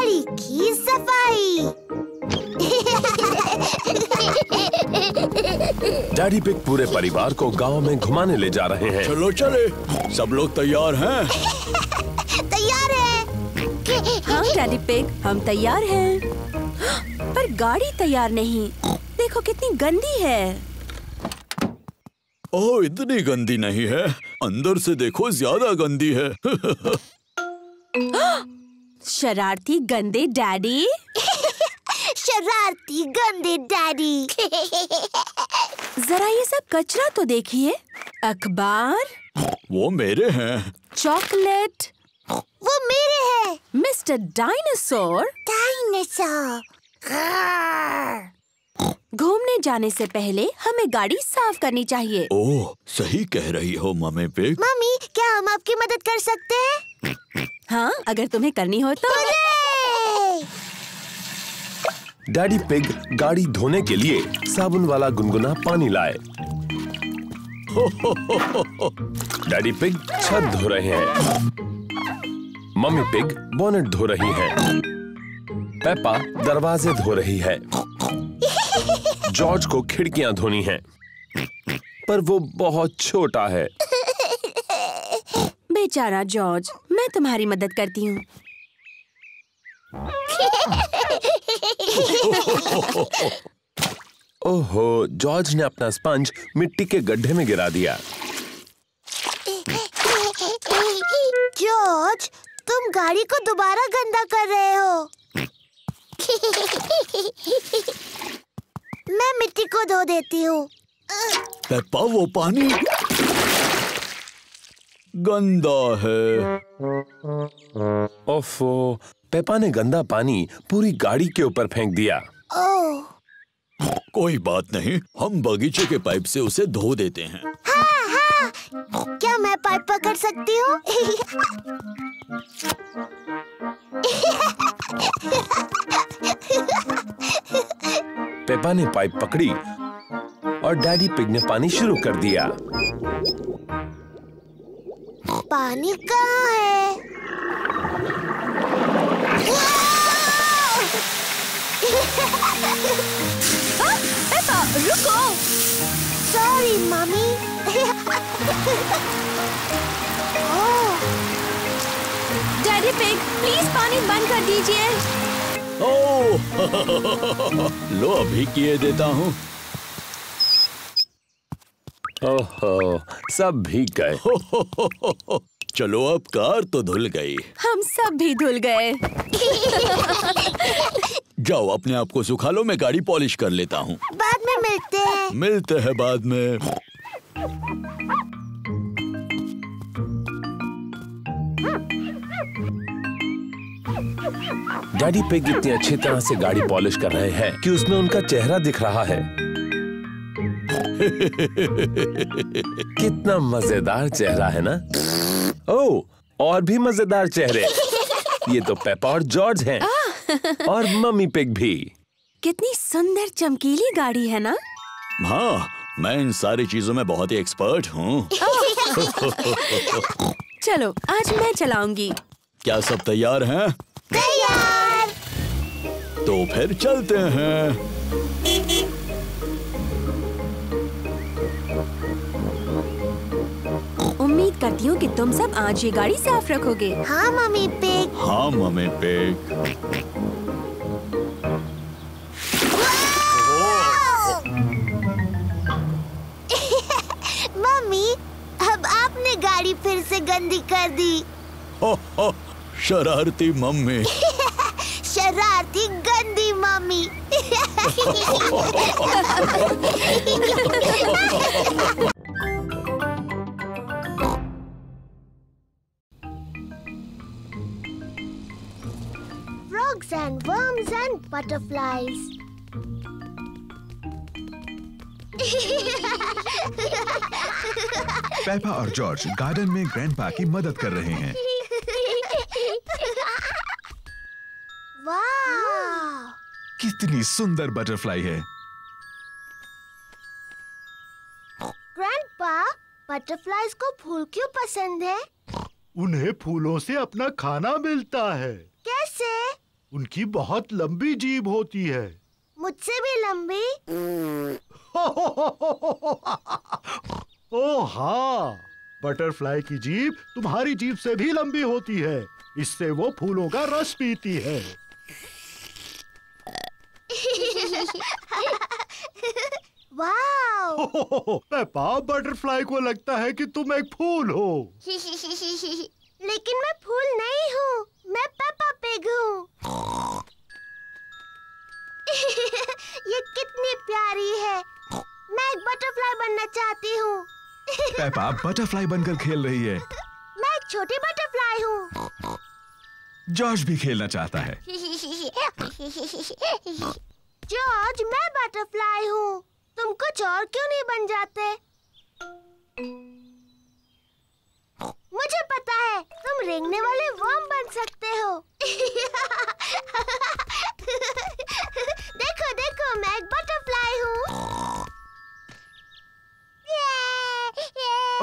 Safari की safari. Daddy pig पूरे परिवार को गांव में घुमाने ले जा रहे हैं। चलो चले, सब लोग तैयार हैं? तैयार हैं। हाँ डैडी पिग, हम तैयार हैं। पर गाड़ी तैयार नहीं, देखो कितनी गंदी है। ओह, इतनी गंदी नहीं है, अंदर से देखो ज्यादा गंदी है। शरारती गंदे डैडी। शरारती गंदे डैडी। जरा ये सब कचरा तो देखिए, अखबार। वो मेरे हैं। चॉकलेट। वो मेरे हैं। Mister dinosaur. डायनासोर। घूमने जाने से पहले हमें गाड़ी साफ करनी चाहिए। ओह, सही कह रही हो मम्मी पिग। मम्मी, क्या हम आपकी मदद कर सकते हैं? हाँ, अगर तुम्हें करनी हो तो। डैडी पिग गाड़ी धोने के लिए साबुन वाला गुनगुना पानी लाए। डैडी पिग छत धो रहे हैं। मम्मी पिग बोनेट धो रही है। पेपा दरवाजे धो रही है। जॉर्ज को खिड़कियां धोनी हैं, पर वो बहुत छोटा है। बेचारा जॉर्ज, मैं तुम्हारी मदद करती हूँ। ओहो, जॉर्ज ने अपना स्पंज मिट्टी के गड्ढे में गिरा दिया। जॉर्ज, तुम गाड़ी को दोबारा गंदा कर रहे हो। मैं मिट्टी को धो देती हूँ। पेप्पा, वो पानी गंदा है। ओफो, पेप्पा ने गंदा पानी पूरी गाड़ी के ऊपर फेंक दिया। ओह। कोई बात नहीं, हम बगीचे के पाइप से उसे धो देते हैं। हाँ हाँ, क्या मैं पाइप पकड़ सकती हूँ? पेप्पा ने पाइप पकड़ी और डैडी पिग ने पानी शुरू कर दिया। पानी कहाँ है? पेप्पा, रुको। Sorry mummy. Daddy pig, please पानी बंद कर दीजिए। लो, अभी किए देता हूँ। ओहो, सब भीग गए। चलो, अब कार तो धुल गई। हम सब भी धुल गए। जाओ, अपने आप को सुखा लो, मैं गाड़ी पॉलिश कर लेता हूँ। बाद में मिलते हैं। मिलते हैं बाद में। डैडी पिग इतनी अच्छी तरह से गाड़ी पॉलिश कर रहे हैं कि उसमें उनका चेहरा दिख रहा है। कितना मजेदार चेहरा है ना? ओह, और भी मजेदार चेहरे। ये तो पेप्पा और जॉर्ज हैं। और मम्मी पिग भी। कितनी सुंदर चमकीली गाड़ी है ना? हाँ, मैं इन सारी चीजों में बहुत ही एक्सपर्ट हूँ। चलो, आज मैं चलाऊंगी। क्या सब तैयार हैं? तैयार। तो फिर चलते हैं। उम्मीद करती हूँ कि तुम सब आज ये गाड़ी साफ रखोगे। हाँ मम्मी पिग। हाँ मम्मी पिग। मम्मी, अब आपने गाड़ी फिर से गंदी कर दी। हो, हो, शरारती मम्मी। शरारती गंदी mummy. Frogs and worms and butterflies. Peppa और जॉर्ज गार्डन में ग्रैंडपा की मदद कर रहे हैं। वाह! कितनी सुंदर बटरफ्लाई है। ग्रैंडपा, बटरफ्लाईज को फूल क्यों पसंद है? उन्हें फूलों से अपना खाना मिलता है। कैसे? उनकी बहुत लंबी जीभ होती है। मुझसे भी लंबी? ओ हाँ, बटरफ्लाई की जीभ तुम्हारी जीभ से भी लंबी होती है, इससे वो फूलों का रस पीती है। वाव! पेपा, बटरफ्लाई को लगता है कि तुम एक फूल हो। लेकिन मैं फूल नहीं हूँ, मैं पेपा पिग हूँ। ये कितनी प्यारी है, मैं एक बटरफ्लाई बनना चाहती हूँ। पेपा बटरफ्लाई बनकर खेल रही है। मैं एक छोटी बटरफ्लाई हूँ। जॉर्ज भी खेलना चाहता है। जॉर्ज, मैं बटरफ्लाई हूँ, तुम कुछ और क्यों नहीं बन जाते? मुझे पता है, तुम रेंगने वाले वर्म बन सकते हो। देखो देखो, मैं एक बटरफ्लाई हूँ।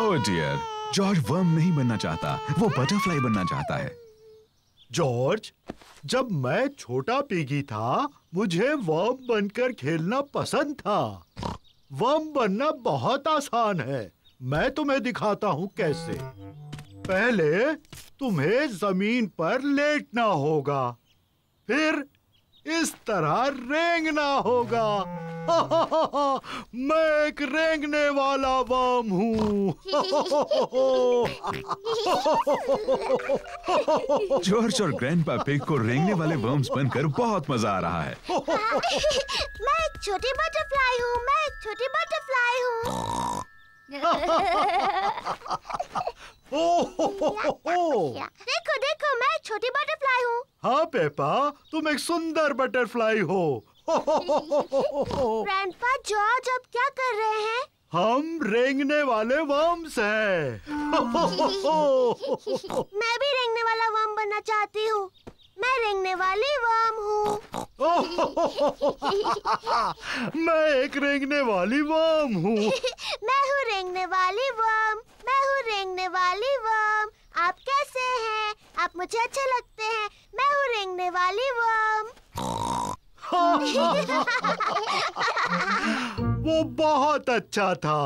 ओह डियर, जॉर्ज वर्म नहीं बनना चाहता, वो बटरफ्लाई बनना चाहता है। जॉर्ज, जब मैं छोटा पिगी था, मुझे वर्म बनकर खेलना पसंद था। वर्म बनना बहुत आसान है, मैं तुम्हें दिखाता हूँ कैसे। पहले तुम्हें जमीन पर लेटना होगा, फिर इस तरह रेंगना होगा। हा हा हा हा, मैं एक रेंगने वाला वर्म हूँ। जॉर्ज और ग्रैंडपा पिग को रेंगने वाले वर्म्स बनकर बहुत मजा आ रहा है। मैं एक छोटी बटरफ्लाई हूँ, मैं एक छोटी बटरफ्लाई हूँ। देखो देखो, मैं एक छोटी बटरफ्लाई हूँ। हाँ पेपा, तुम एक सुंदर बटरफ्लाई हो। ग्रैंडपा जॉर्ज, अब क्या कर रहे हैं? हम रेंगने वाले वर्म्स हैं। मैं भी रेंगने वाला वर्म बनना चाहती हूँ, मैं रेंगने वाली वर्म हूँ। मैं एक रेंगने वाली वर्म हूँ। मैं हूँ रेंगने वाली वर्म, मैं हूँ रेंगने वाली वर्म। आप कैसे हैं? आप मुझे अच्छे लगते हैं। मैं हूँ रेंगने वाली वर्म। वो बहुत अच्छा था।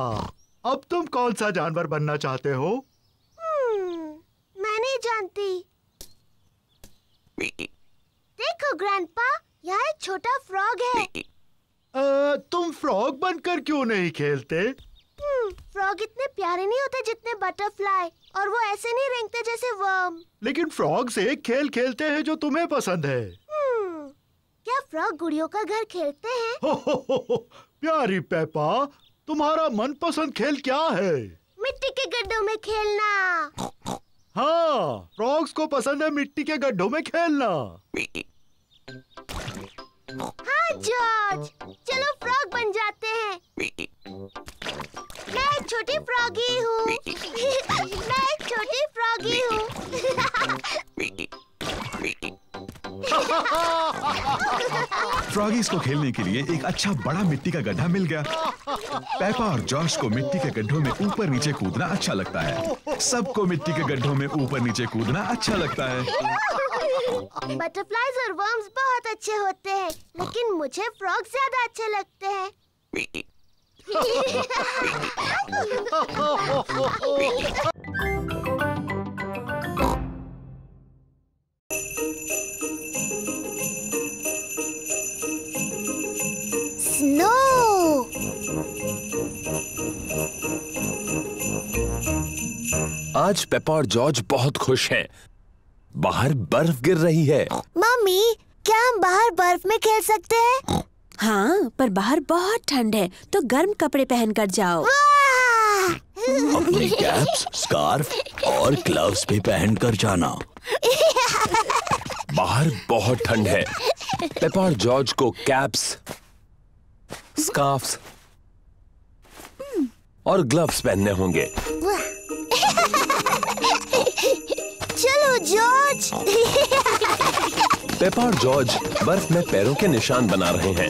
अब तुम कौन सा जानवर बनना चाहते हो? मैं नहीं जानती। देखो ग्रैंडपा, यहाँ एक छोटा फ्रॉग है। तुम फ्रॉग बनकर क्यों नहीं खेलते? फ्रॉग इतने प्यारे नहीं होते जितने बटरफ्लाई, और वो ऐसे नहीं रेंगते जैसे वर्म। लेकिन फ्रॉग से एक खेल खेलते हैं जो तुम्हें पसंद है। क्या फ्रॉग गुड़ियों का घर खेलते हैं? हो, प्यारी पेपा, तुम्हारा मनपसंद खेल क्या है? मिट्टी के गड्ढों में खेलना। हाँ, फ्रॉग्स को पसंद है मिट्टी के गड्ढों में खेलना। हाँ जॉर्ज, चलो फ्रॉग बन जाते हैं। मैं एक छोटी फ्रॉगी हूँ। मैं एक छोटी फ्रॉगी हूँ। फ्रॉगीज को खेलने के लिए एक अच्छा बड़ा मिट्टी का गड्ढा मिल गया। पेपा और जॉर्ज को मिट्टी के गड्ढों में ऊपर नीचे कूदना अच्छा लगता है। सबको मिट्टी के गड्ढों में ऊपर नीचे कूदना अच्छा लगता है। बटरफ्लाईज और वर्म्स बहुत अच्छे होते हैं, लेकिन मुझे फ्रॉग ज्यादा अच्छे लगते हैं। Snow. आज पेपा और जॉर्ज बहुत खुश हैं। बाहर बर्फ गिर रही है। मम्मी, क्या हम बाहर बर्फ में खेल सकते हैं? हाँ, पर बाहर बहुत ठंड है, तो गर्म कपड़े पहनकर जाओ। अपनी कैप्स, स्कार्फ और ग्लव्स भी पहनकर जाना। बाहर बहुत ठंड है। पेपा और जॉर्ज को कैप्स, स्कार्फ्स और ग्लव्स पहनने होंगे। चलो जॉर्ज। पेपा और जॉर्ज बर्फ में पैरों के निशान बना रहे हैं।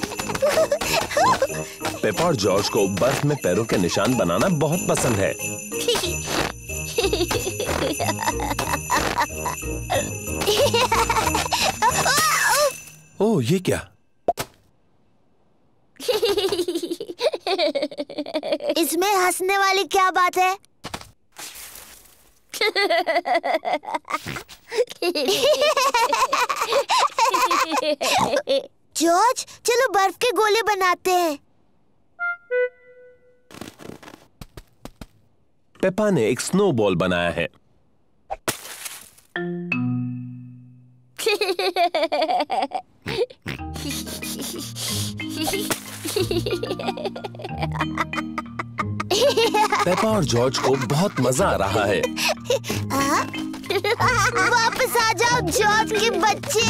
पेपा और जॉर्ज को बर्फ में पैरों के निशान बनाना बहुत पसंद है। ओह ये क्या? इसमें हंसने वाली क्या बात है? जॉर्ज चलो बर्फ के गोले बनाते हैं। पेपा ने एक स्नोबॉल बनाया है। पेपा और जॉर्ज को बहुत मजा आ रहा है। वापस आ जाओ जॉर्ज के बच्चे।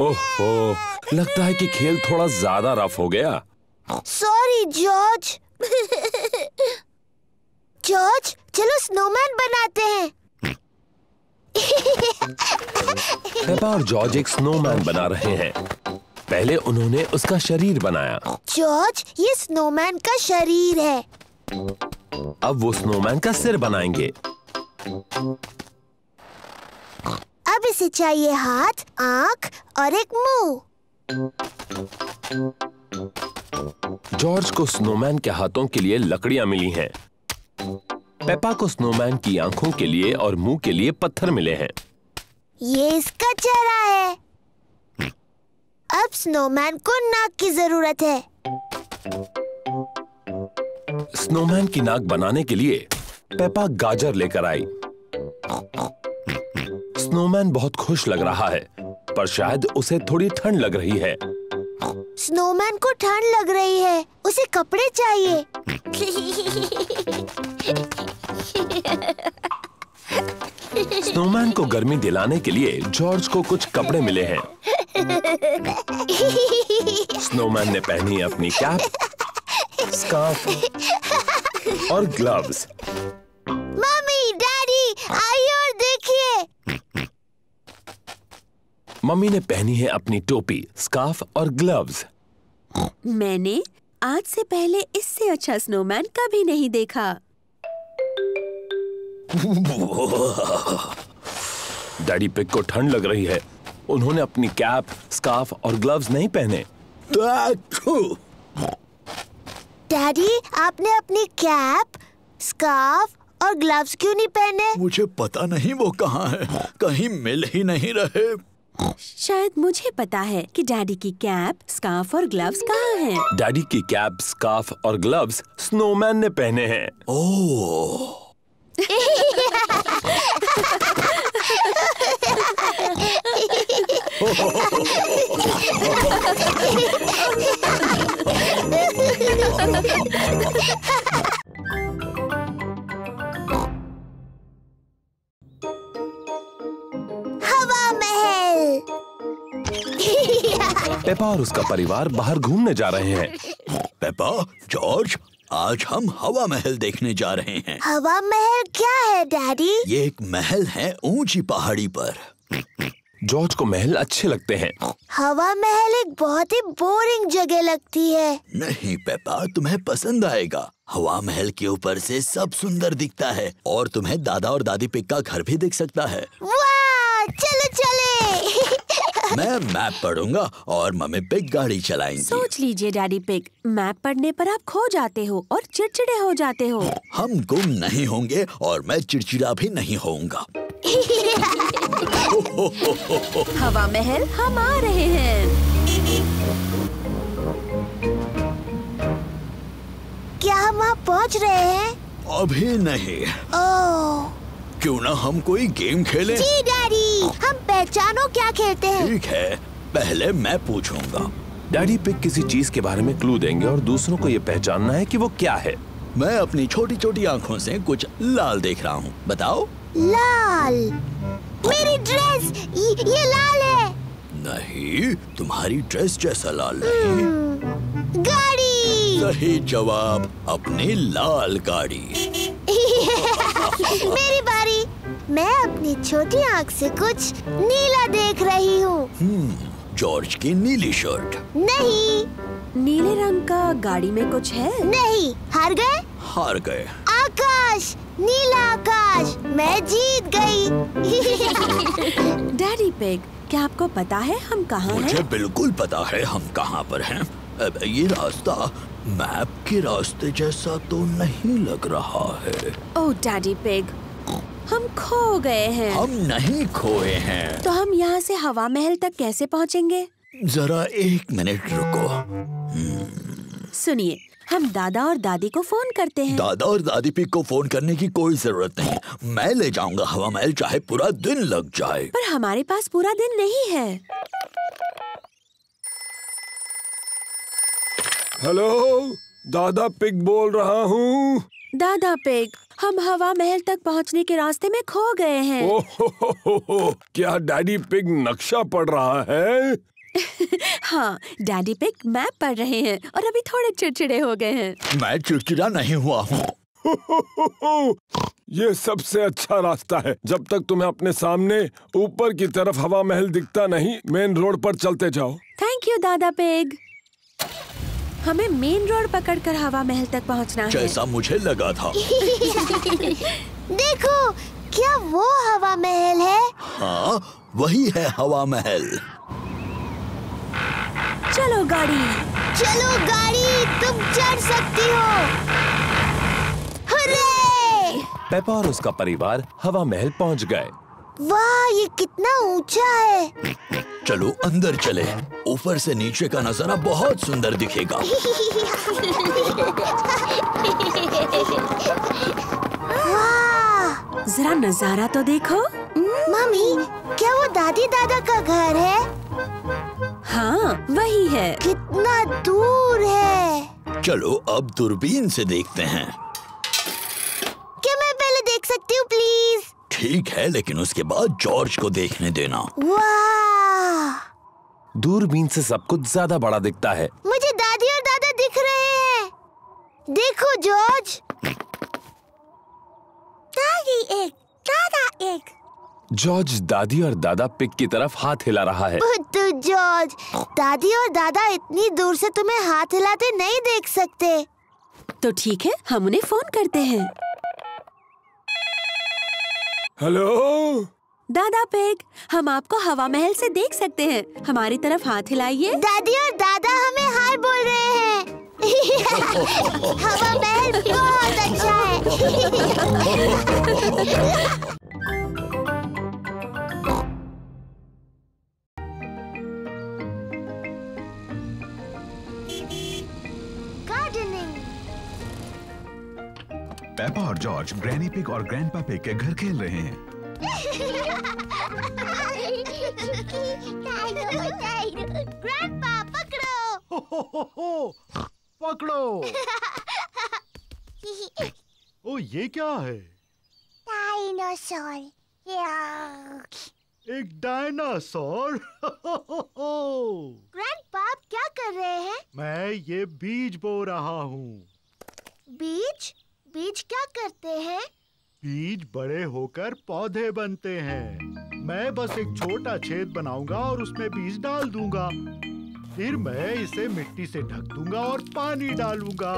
ओह लगता है कि खेल थोड़ा ज्यादा रफ हो गया। Sorry George. जॉर्ज चलो स्नोमैन बनाते हैं। पेपा और जॉर्ज एक स्नोमैन बना रहे हैं। पहले उन्होंने उसका शरीर बनाया। जॉर्ज ये स्नोमैन का शरीर है। अब वो स्नोमैन का सिर बनाएंगे। अब इसे चाहिए हाथ, आंख और एक मुंह। जॉर्ज को स्नोमैन के हाथों के लिए लकड़ियां मिली हैं। पेपा को स्नोमैन की आंखों के लिए और मुंह के लिए पत्थर मिले हैं। ये इसका चेहरा है। अब स्नोमैन को नाक की जरूरत है। स्नोमैन की नाक बनाने के लिए पेपा गाजर लेकर आई। स्नोमैन बहुत खुश लग रहा है, पर शायद उसे थोड़ी ठंड लग रही है। स्नोमैन को ठंड लग रही है, उसे कपड़े चाहिए। स्नोमैन को गर्मी दिलाने के लिए जॉर्ज को कुछ कपड़े मिले हैं। स्नोमैन ने पहनी अपनी कैप, स्कार्फ और ग्लव्स। मम्मी डैडी आइए और देखिए। मम्मी ने पहनी है अपनी टोपी, स्कार्फ और ग्लव्स। मैंने आज से पहले इससे अच्छा स्नोमैन कभी नहीं देखा। डैडी पिग को ठंड लग रही है। उन्होंने अपनी कैप, स्कार्फ और ग्लव्स नहीं पहने। डैडी आपने अपनी कैप, स्कार्फ और ग्लव्स क्यों नहीं पहने? मुझे पता नहीं वो कहाँ है, कहीं मिल ही नहीं रहे। शायद मुझे पता है कि डैडी की कैप, स्कार्फ और ग्लव्स कहाँ हैं। डैडी की कैप, स्कार्फ और ग्लव्स स्नोमैन ने पहने हैं। ओह। हवा महल। पेपा और उसका परिवार बाहर घूमने जा रहे हैं। पेपा, जॉर्ज, आज हम हवा महल देखने जा रहे हैं। हवा महल क्या है डैडी? ये एक महल है ऊंची पहाड़ी पर। जॉर्ज को महल अच्छे लगते हैं। हवा महल एक बहुत ही बोरिंग जगह लगती है। नहीं पेपा, तुम्हें पसंद आएगा। हवा महल के ऊपर से सब सुंदर दिखता है और तुम्हें दादा और दादी पिग का घर भी दिख सकता है। वाह, चलो चले। मैं मैप पढ़ूंगा और मम्मी पिग गाड़ी चलाएंगी। सोच लीजिए डैडी पिग, मैप पढ़ने पर आप खो जाते हो और चिड़चिड़े हो जाते हो। हम गुम नहीं होंगे और मैं चिड़चिड़ा भी नहीं होऊंगा। हवा महल हम आ रहे हैं। क्या हम वहाँ पहुँच रहे हैं? अभी नहीं। ओह। क्यों ना हम कोई गेम खेलें? जी डैडी, हम पहचानो क्या खेलते हैं। ठीक है, पहले मैं पूछूंगा। डैडी पिग किसी चीज के बारे में क्लू देंगे और दूसरों को ये पहचानना है कि वो क्या है। मैं अपनी छोटी छोटी आँखों से कुछ लाल देख रहा हूँ, बताओ। लाल? मेरी ड्रेस ये लाल है। नहीं, तुम्हारी ड्रेस जैसा लाल नहीं। गाड़ी। सही जवाब, अपनी लाल गाड़ी। मेरी बारी। मैं अपनी छोटी आँख से कुछ नीला देख रही हूँ। जॉर्ज की नीली शर्ट। नहीं। नीले रंग का गाड़ी में कुछ है? नहीं। हार गए? हार गए। आकाश, नीला आकाश, मैं जीत गई। डैडी पिग, क्या आपको पता है हम कहाँ हैं? मुझे बिल्कुल पता है हम कहाँ पर हैं। ये रास्ता मैप के रास्ते जैसा तो नहीं लग रहा है। ओह डैडी पिग, हम खो गए हैं। हम नहीं खोए हैं। तो हम यहाँ से हवा महल तक कैसे पहुँचेंगे? जरा एक मिनट रुको। सुनिए, हम दादा और दादी को फोन करते हैं। दादा और दादी पिग को फोन करने की कोई जरूरत नहीं। मैं ले जाऊंगा हवा महल, चाहे पूरा दिन लग जाए। पर हमारे पास पूरा दिन नहीं है। हेलो, दादा पिग बोल रहा हूँ। दादा पिग, हम हवा महल तक पहुँचने के रास्ते में खो गए हैं। ओ, क्या डैडी पिग नक्शा पढ़ रहा है? हाँ, डैडी पिग मैप पढ़ रहे हैं और अभी थोड़े चिड़चिड़े हो गए हैं। मैं चिड़चिड़ा नहीं हुआ हूँ। ये सबसे अच्छा रास्ता है। जब तक तुम्हें अपने सामने ऊपर की तरफ हवा महल दिखता नहीं, मेन रोड पर चलते जाओ। थैंक यू दादा पिग। हमें मेन रोड पकड़कर हवा महल तक पहुँचना है। जैसा मुझे लगा था। देखो, क्या वो हवा महल है? हाँ, वही है हवा महल। चलो गाड़ी, चलो गाड़ी, तुम चढ़ सकती हो। हुर्रे! पेपा और उसका परिवार हवा महल पहुंच गए। वाह, ये कितना ऊंचा है। चलो अंदर चले, ऊपर से नीचे का नजारा बहुत सुंदर दिखेगा। वाह, जरा नजारा तो देखो। मम्मी, क्या वो दादी दादा का घर है? हाँ, वही है। कितना दूर है? चलो अब दूरबीन से देखते हैं। क्या मैं पहले देख सकती हूँ प्लीज? ठीक है, लेकिन उसके बाद जॉर्ज को देखने देना। वाह, दूरबीन से सब कुछ ज्यादा बड़ा दिखता है। मुझे दादी और दादा दिख रहे हैं। देखो जॉर्ज, दादी एक, दादा एक। जॉर्ज दादी और दादा पिग की तरफ हाथ हिला रहा है। बुद्धू जॉर्ज, दादी और दादा इतनी दूर से तुम्हें हाथ हिलाते नहीं देख सकते। तो ठीक है, हम उन्हें फोन करते हैं। हेलो दादा पिग, हम आपको हवा महल से देख सकते हैं। हमारी तरफ हाथ हिलाइए। दादी और दादा हमें हाय बोल रहे हैं। हवा महल बहुत अच्छा है। पेपा और जॉर्ज ग्रैनी पिग और ग्रैंडपा पिग के घर खेल रहे हैं। ग्रैंडपा पकड़ो। हो हो हो, पकड़ो। ओ, ये क्या है? डायनासोर। एक डायनासोर। ग्रैंडपा, आप क्या कर रहे हैं? मैं ये बीज बो रहा हूँ। बीज? बीज क्या करते हैं? बीज बड़े होकर पौधे बनते हैं। मैं बस एक छोटा छेद बनाऊंगा और उसमें बीज डाल दूंगा। फिर मैं इसे मिट्टी से ढक दूंगा और पानी डालूंगा।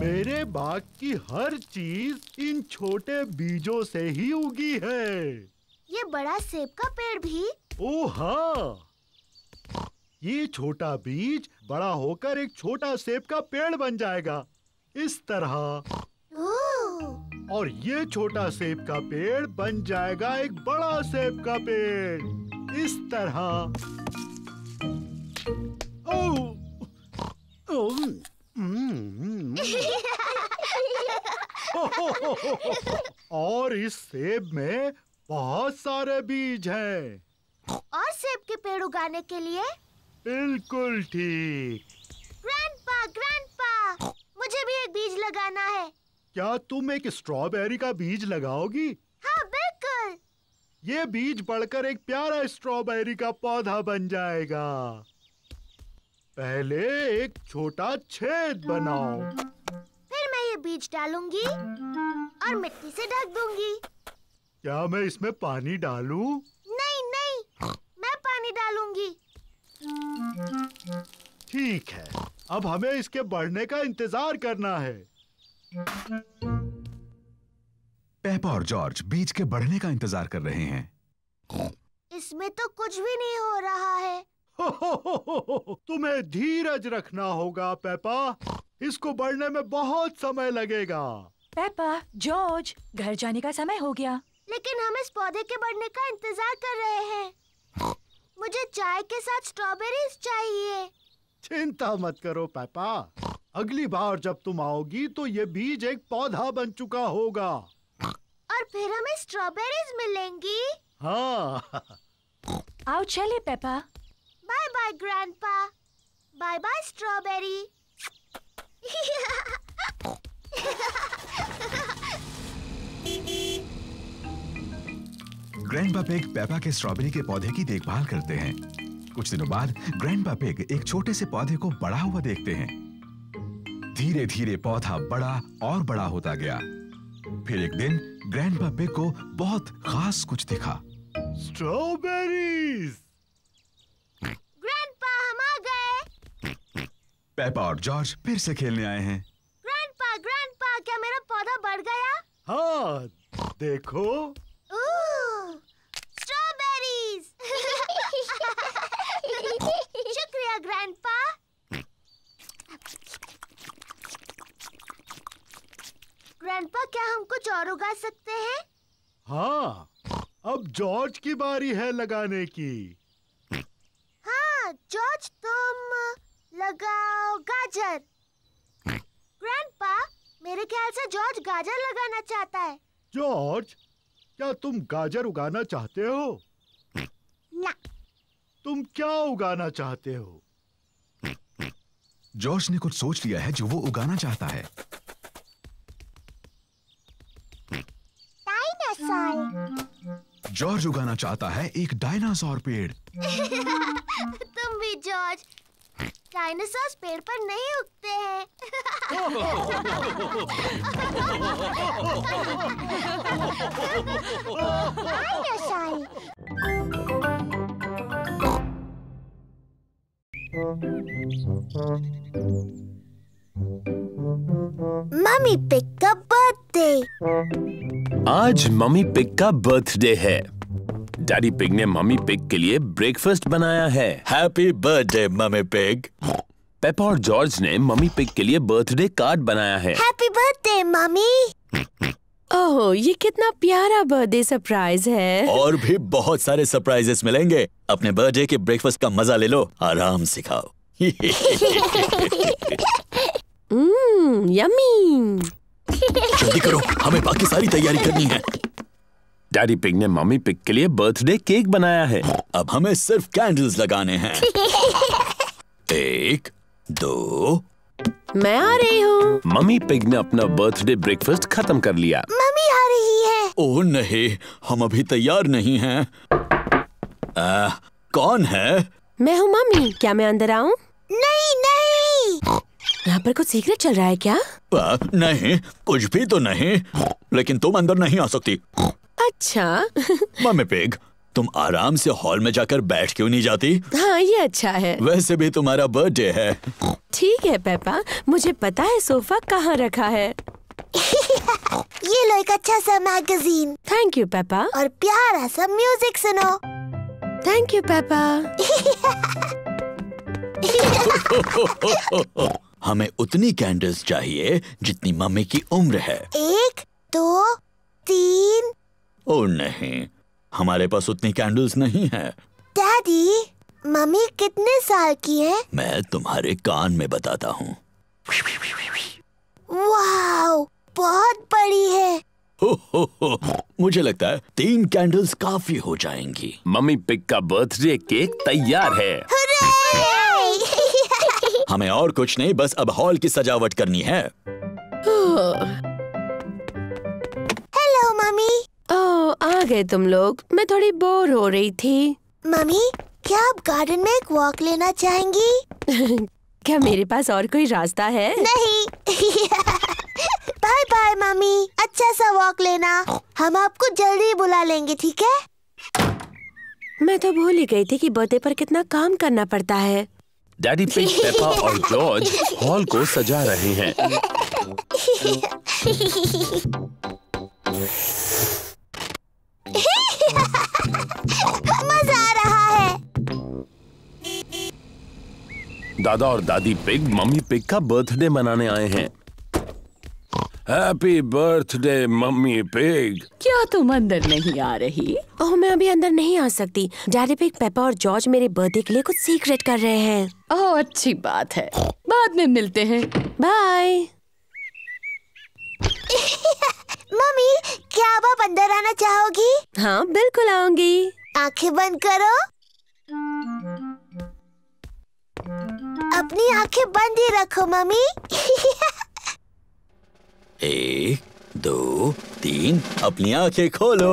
मेरे बाग की हर चीज इन छोटे बीजों से ही उगी है। ये बड़ा सेब का पेड़ भी? ओ हाँ, ये छोटा बीज बड़ा होकर एक छोटा सेब का पेड़ बन जाएगा, इस तरह। और ये छोटा सेब का पेड़ बन जाएगा एक बड़ा सेब का पेड़, इस तरह। और इस सेब में बहुत सारे बीज हैं। और सेब के पेड़ उगाने के लिए? बिल्कुल ठीक। ग्रैंडपा, ग्रैंडपा, मुझे भी एक बीज लगाना है। क्या तुम एक स्ट्रॉबेरी का बीज लगाओगी? हाँ, बिल्कुल। ये बीज बढ़कर एक प्यारा स्ट्रॉबेरी का पौधा बन जाएगा। पहले एक छोटा छेद बनाओ। फिर मैं ये बीज डालूंगी और मिट्टी से ढक दूंगी। क्या मैं इसमें पानी डालूं? नहीं नहीं, मैं पानी डालूंगी। ठीक है, अब हमें इसके बढ़ने का इंतजार करना है। पेपा और जॉर्ज बीज के बढ़ने का इंतजार कर रहे हैं। इसमें तो कुछ भी नहीं हो रहा है। तुम्हें धीरज रखना होगा पेपा, इसको बढ़ने में बहुत समय लगेगा। पेपा, जॉर्ज, घर जाने का समय हो गया। लेकिन हम इस पौधे के बढ़ने का इंतजार कर रहे हैं। मुझे चाय के साथ स्ट्रॉबेरीज चाहिए। चिंता मत करो पेपा, अगली बार जब तुम आओगी तो ये बीज एक पौधा बन चुका होगा और फिर हमें स्ट्रॉबेरीज मिलेंगी। हाँ। आओ चले Peppa. Bye bye grandpa, bye bye strawberry. Grandpa pig Peppa के स्ट्रॉबेरी के पौधे की देखभाल करते हैं। कुछ दिनों बाद ग्रैंडपा पिग एक छोटे से पौधे को बड़ा हुआ देखते हैं। धीरे धीरे पौधा बड़ा और बड़ा होता गया। फिर एक दिन ग्रैंडपा पिग को बहुत खास कुछ दिखा। स्ट्रॉबेरीज! ग्रैंडपा, हम आ गए। पेपा और जॉर्ज फिर से खेलने आए हैं। ग्रैंडपा, ग्रैंडपा, क्या मेरा पौधा बढ़ गया? हाँ, देखो। स्ट्रॉबेरीज! शुक्रिया ग्रैंडपा। ग्रैंडपा, क्या हम कुछ और उगा सकते हैं? हाँ, अब जॉर्ज की बारी है लगाने की। हाँ जॉर्ज, तुम लगाओ गाजर। ग्रैंडपा, मेरे ख्याल से जॉर्ज गाजर लगाना चाहता है। जॉर्ज, क्या तुम गाजर उगाना चाहते हो? ना। तुम क्या उगाना चाहते हो? जॉर्ज ने कुछ सोच लिया है जो वो उगाना चाहता है। जॉर्ज उगाना चाहता है एक डायनासोर पेड़। तुम भी जॉर्ज, डायनासोर पेड़ पर नहीं उगते हैं। मम्मी पिग का बर्थडे। आज मम्मी पिग का बर्थडे है। डैडी पिग ने मम्मी पिग के लिए ब्रेकफास्ट बनाया है। Happy birthday mummy pig. Peppa और जॉर्ज ने मम्मी पिग के लिए बर्थडे कार्ड बनाया है। Happy birthday mummy. ओह, ये कितना प्यारा बर्थडे सरप्राइज है। और भी बहुत सारे सरप्राइजेस मिलेंगे। अपने बर्थडे के ब्रेकफास्ट का मजा ले लो, आराम से खाओ। यम्मी। जल्दी करो, हमें बाकी सारी तैयारी करनी है। डैडी पिग ने मम्मी पिग के लिए बर्थडे केक बनाया है। अब हमें सिर्फ कैंडल्स लगाने हैं। 1, 2। मैं आ रही हूँ। मम्मी पिग ने अपना बर्थडे ब्रेकफास्ट खत्म कर लिया। मम्मी आ रही है। ओह नहीं, हम अभी तैयार नहीं हैं। कौन है? मैं हूँ मम्मी, क्या मैं अंदर आऊँ? नहीं नहीं, यहाँ पर कुछ सीक्रेट चल रहा है क्या? नहीं, कुछ भी तो नहीं, लेकिन तुम अंदर नहीं आ सकती। अच्छा। मम्मी पिग, तुम आराम से हॉल में जाकर बैठ क्यों नहीं जाती? हाँ, ये अच्छा है। वैसे भी तुम्हारा बर्थडे है। ठीक है पेपा, मुझे पता है सोफा कहाँ रखा है। ये लो एक अच्छा सा मैगजीन। Thank you Peppa. और प्यारा सा म्यूजिक सुनो। Thank you Peppa. हमें उतनी कैंडल्स चाहिए जितनी मम्मी की उम्र है। 1, 2, 3। ओह नहीं, हमारे पास उतनी कैंडल्स नहीं है। डैडी, मम्मी कितने साल की है? मैं तुम्हारे कान में बताता हूँ। वाह, बहुत बड़ी है। मुझे लगता है 3 कैंडल्स काफी हो जाएंगी। मम्मी पिग का बर्थडे केक तैयार है। हुर्रे! हमें और कुछ नहीं, बस अब हॉल की सजावट करनी है। Hello mummy. ओह, आ गए तुम लोग, मैं थोड़ी बोर हो रही थी। मम्मी, क्या आप गार्डन में एक वॉक लेना चाहेंगी? क्या मेरे पास और कोई रास्ता है? नहीं। बाय बाय मम्मी, अच्छा सा वॉक लेना, हम आपको जल्दी बुला लेंगे, ठीक है? मैं तो भूल ही गई थी कि बर्थडे पर कितना काम करना पड़ता है। डैडी पिग, पेपा और जॉर्ज हॉल को सजा रहे हैं। मजा आ रहा है। दादा और दादी पिग मम्मी पिग का बर्थडे मनाने आए हैं। Happy birthday mummy pig. क्या तुम अंदर नहीं आ रही? ओह, मैं अभी अंदर नहीं आ सकती। डैडी पिग, पेपा और जॉर्ज मेरे बर्थडे के लिए कुछ सीक्रेट कर रहे हैं। ओह, अच्छी बात है, बाद में मिलते हैं, बाय। मम्मी, क्या आप अंदर आना चाहोगी? हाँ, बिल्कुल आऊंगी। आंखें बंद करो, अपनी आंखें बंद ही रखो मम्मी। 1, 2, 3, अपनी आंखें खोलो।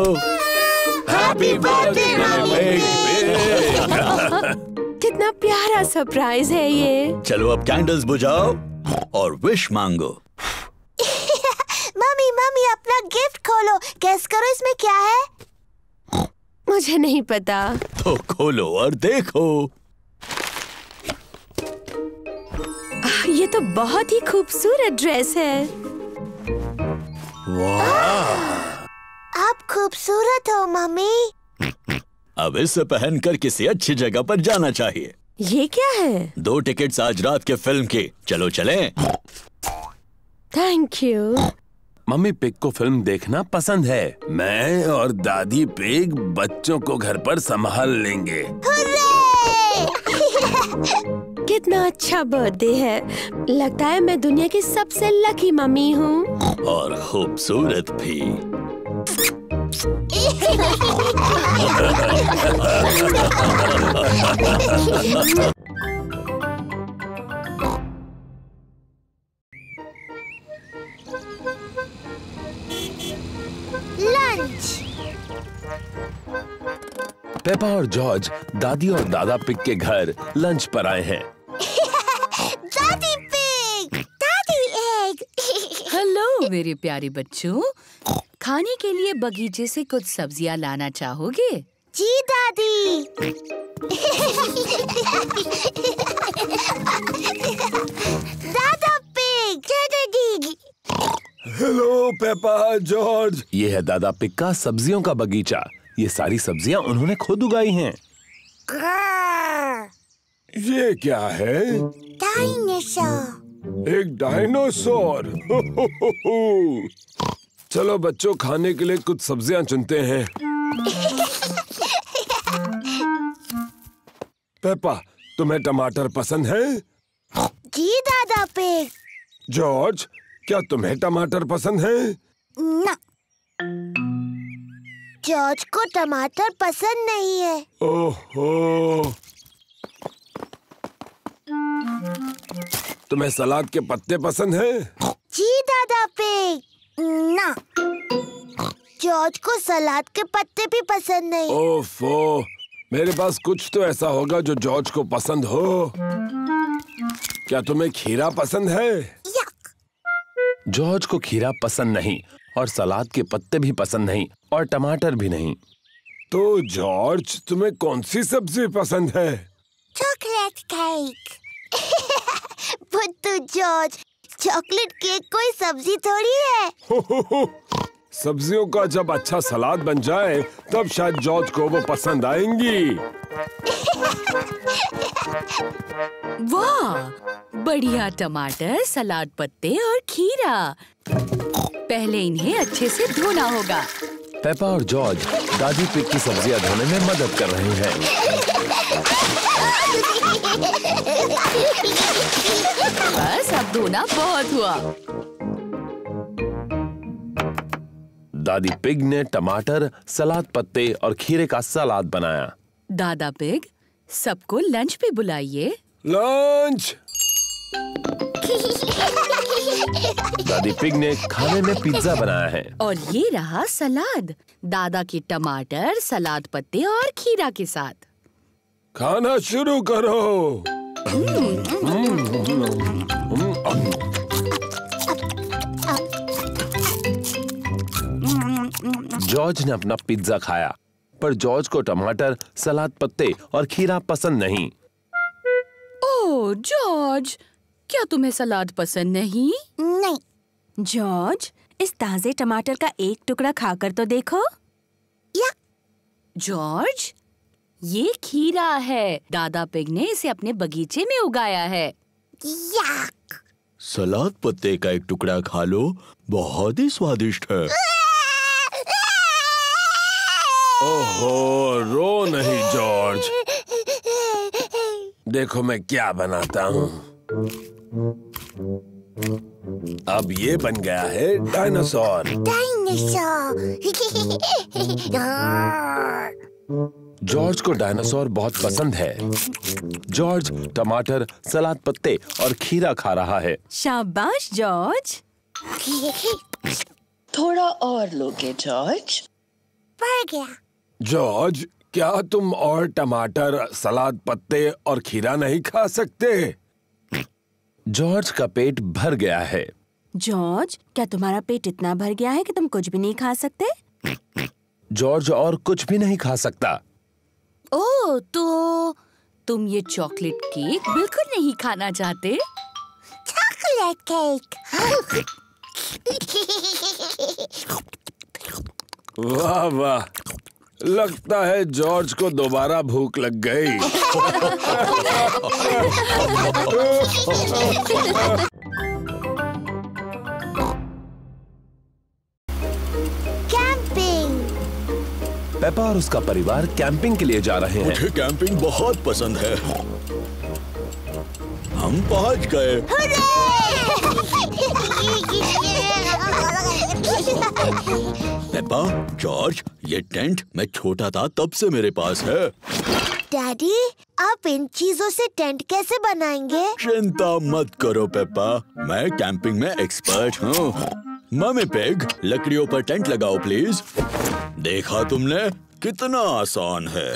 Happy birthday mummy. कितना प्यारा सरप्राइज है ये। चलो अब कैंडल्स बुझाओ और विश मांगो। मम्मी मम्मी, अपना गिफ्ट खोलो, गेस करो इसमें क्या है? मुझे नहीं पता। तो खोलो और देखो। ये तो बहुत ही खूबसूरत ड्रेस है। आप खूबसूरत हो मम्मी। अब इसे पहनकर किसी अच्छी जगह पर जाना चाहिए। ये क्या है? 2 टिकट्स आज रात के फिल्म के। चलो चलें। Thank you. मम्मी पिग को फिल्म देखना पसंद है। मैं और दादी पिग बच्चों को घर पर संभाल लेंगे। कितना अच्छा बर्थडे है, लगता है मैं दुनिया की सबसे लकी मम्मी हूँ। और खूबसूरत भी। लंच। पेपा और जॉर्ज दादी और दादा पिग के घर लंच पर आए हैं। दादी पिग, दादी एग। हेलो मेरे प्यारे बच्चों, खाने के लिए बगीचे से कुछ सब्जियां लाना चाहोगे? जी दादी। दादा पिग, दादी। Hello Peppa, George. ये है दादा पिग का सब्जियों का बगीचा। ये सारी सब्जियां उन्होंने खुद उगाई हैं। ये क्या है? डायनासोर। एक डायनासोर। चलो बच्चों, खाने के लिए कुछ सब्जियां चुनते हैं। पेपा, तुम्हें टमाटर पसंद है? जी दादा पिग। जॉर्ज, क्या तुम्हें टमाटर पसंद है? ना, जॉर्ज को टमाटर पसंद नहीं है। ओहो, तुम्हें सलाद के पत्ते पसंद हैं? जी दादा पिग। ना, जॉर्ज को सलाद के पत्ते भी पसंद नहीं। ओफो, मेरे पास कुछ तो ऐसा होगा जो जॉर्ज को पसंद हो। क्या तुम्हें खीरा पसंद है? यक। जॉर्ज को खीरा पसंद नहीं और सलाद के पत्ते भी पसंद नहीं और टमाटर भी नहीं। तो जॉर्ज, तुम्हें कौन सी सब्जी पसंद है? Chocolate cake. बुद्धू जॉर्ज, चॉकलेट केक कोई सब्जी थोड़ी है। सब्जियों का जब अच्छा सलाद बन जाए तब शायद जॉर्ज को वो पसंद आएंगी। वाह, बढ़िया। टमाटर, सलाद पत्ते और खीरा। पहले इन्हें अच्छे से धोना होगा। पेपा और जॉर्ज दादी पिग की सब्जियां धोने में मदद कर रहे हैं। बस, अब धोना बहुत हुआ। दादी पिग ने टमाटर, सलाद पत्ते और खीरे का सलाद बनाया। दादा पिग, सबको लंच पे बुलाइए। लंच। दादी पिग ने खाने में पिज्जा बनाया है। और ये रहा सलाद, दादा के टमाटर, सलाद पत्ते और खीरा के साथ। खाना शुरू करो। जॉर्ज ने अपना पिज्जा खाया, पर जॉर्ज को टमाटर, सलाद पत्ते और खीरा पसंद नहीं। ओह जॉर्ज, क्या तुम्हें सलाद पसंद नहीं? नहीं। जॉर्ज, इस ताजे टमाटर का एक टुकड़ा खाकर तो देखो। या। जॉर्ज, ये खीरा है। दादा पिग ने इसे अपने बगीचे में उगाया है। याक। सलाद पत्ते का एक टुकड़ा खा लो, बहुत ही स्वादिष्ट है। ओहो, रो नहीं जॉर्ज, देखो मैं क्या बनाता हूँ। अब ये बन गया है डायनासोर। जॉर्ज को डायनासोर बहुत पसंद है। जॉर्ज टमाटर, सलाद पत्ते और खीरा खा रहा है। शाबाश जॉर्ज। थोड़ा और लोगे जॉर्ज? पड़ गया। जॉर्ज, क्या तुम और टमाटर, सलाद पत्ते और खीरा नहीं खा सकते? जॉर्ज का पेट भर गया है। जॉर्ज, क्या तुम्हारा पेट इतना भर गया है कि तुम कुछ भी नहीं खा सकते? जॉर्ज और कुछ भी नहीं खा सकता। ओह, तो तुम ये चॉकलेट केक बिल्कुल नहीं खाना चाहते? Chocolate cake. वाह वाह, लगता है जॉर्ज को दोबारा भूख लग गई। कैंपिंग। पेपा और उसका परिवार कैंपिंग के लिए जा रहे हैं। मुझे कैंपिंग बहुत पसंद है। हम पहुंच गए। पेपा, जॉर्ज, ये टेंट मैं छोटा था तब से मेरे पास है। डैडी, आप इन चीजों से टेंट कैसे बनाएंगे? चिंता मत करो पेपा, मैं कैंपिंग में एक्सपर्ट हूँ। मम्मी पिग, लकड़ियों पर टेंट लगाओ प्लीज। देखा तुमने कितना आसान है।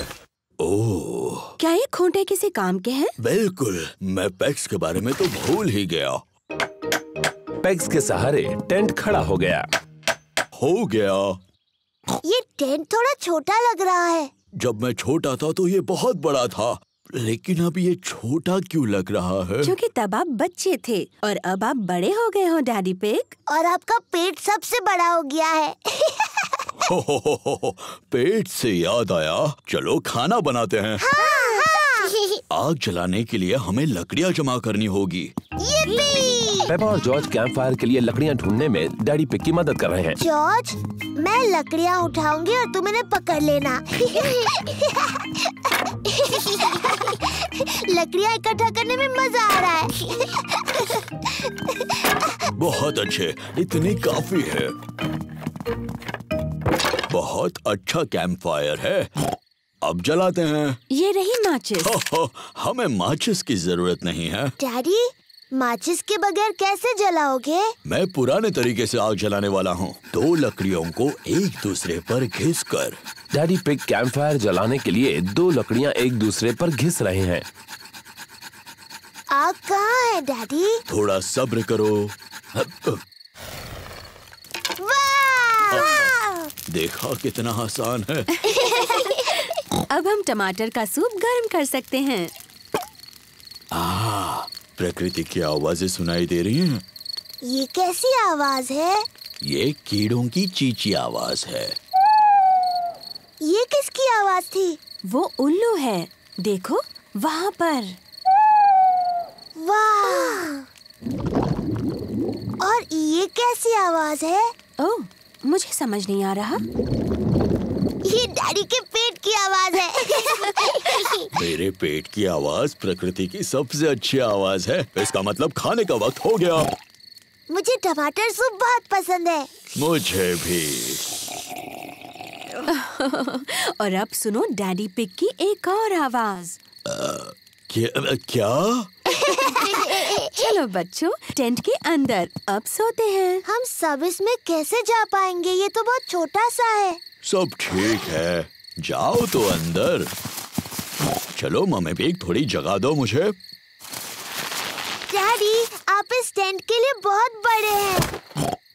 ओह, क्या ये खूंटे किसी काम के हैं? बिल्कुल, मैं पेग्स के बारे में तो भूल ही गया। पेग्स के सहारे टेंट खड़ा हो गया। हो गया। ये टेंट थोड़ा छोटा लग रहा है। जब मैं छोटा था तो ये बहुत बड़ा था, लेकिन अब ये छोटा क्यों लग रहा है? क्योंकि तब आप बच्चे थे और अब आप बड़े हो गए हो डैडी पिग, और आपका पेट सबसे बड़ा हो गया है। हो, हो, हो, हो, हो, पेट से याद आया, चलो खाना बनाते हैं। हाँ, हाँ। आग जलाने के लिए हमें लकड़ियाँ जमा करनी होगी। पेपा और जॉर्ज कैंपफायर के लिए लकड़ियाँ ढूंढने में डैडी पिग की मदद कर रहे हैं। जॉर्ज, मैं लकड़ियाँ उठाऊंगी और तुम इन्हें पकड़ लेना। लकड़ियाँ इकट्ठा करने में मजा आ रहा है। बहुत अच्छे, इतनी काफी है। बहुत अच्छा कैंपफायर है, अब जलाते हैं। ये रही माचिस। हमें माचिस की जरूरत नहीं है। डैडी, माचिस के बगैर कैसे जलाओगे? मैं पुराने तरीके से आग जलाने वाला हूँ, दो लकड़ियों को एक दूसरे पर घिस कर। डैडी पिग कैंपफायर जलाने के लिए दो लकड़ियाँ एक दूसरे पर घिस रहे हैं। आग कहाँ है डैडी? थोड़ा सब्र करो। वाह! देखा कितना आसान है। अब हम टमाटर का सूप गर्म कर सकते हैं। प्रकृति की आवाजें सुनाई दे रही हैं। ये कैसी आवाज है? ये कीड़ों की चींची आवाज है। ये किसकी आवाज थी? वो उल्लू है, देखो वहाँ पर। वाह! और ये कैसी आवाज है? ओह, मुझे समझ नहीं आ रहा। ये डैडी के पेट की आवाज है। मेरे पेट की आवाज प्रकृति की सबसे अच्छी आवाज है। इसका मतलब खाने का वक्त हो गया। मुझे टमाटर सूप बहुत पसंद है। मुझे भी। और अब सुनो डैडी पिग की एक और आवाज। क्या? चलो बच्चों, टेंट के अंदर अब सोते हैं। हम सब इसमें कैसे जा पाएंगे? ये तो बहुत छोटा सा है। सब ठीक है, जाओ तो अंदर। चलो मम्मी पिग, थोड़ी जगह दो मुझे। डैडी, आप इस टेंट के लिए बहुत बड़े हैं।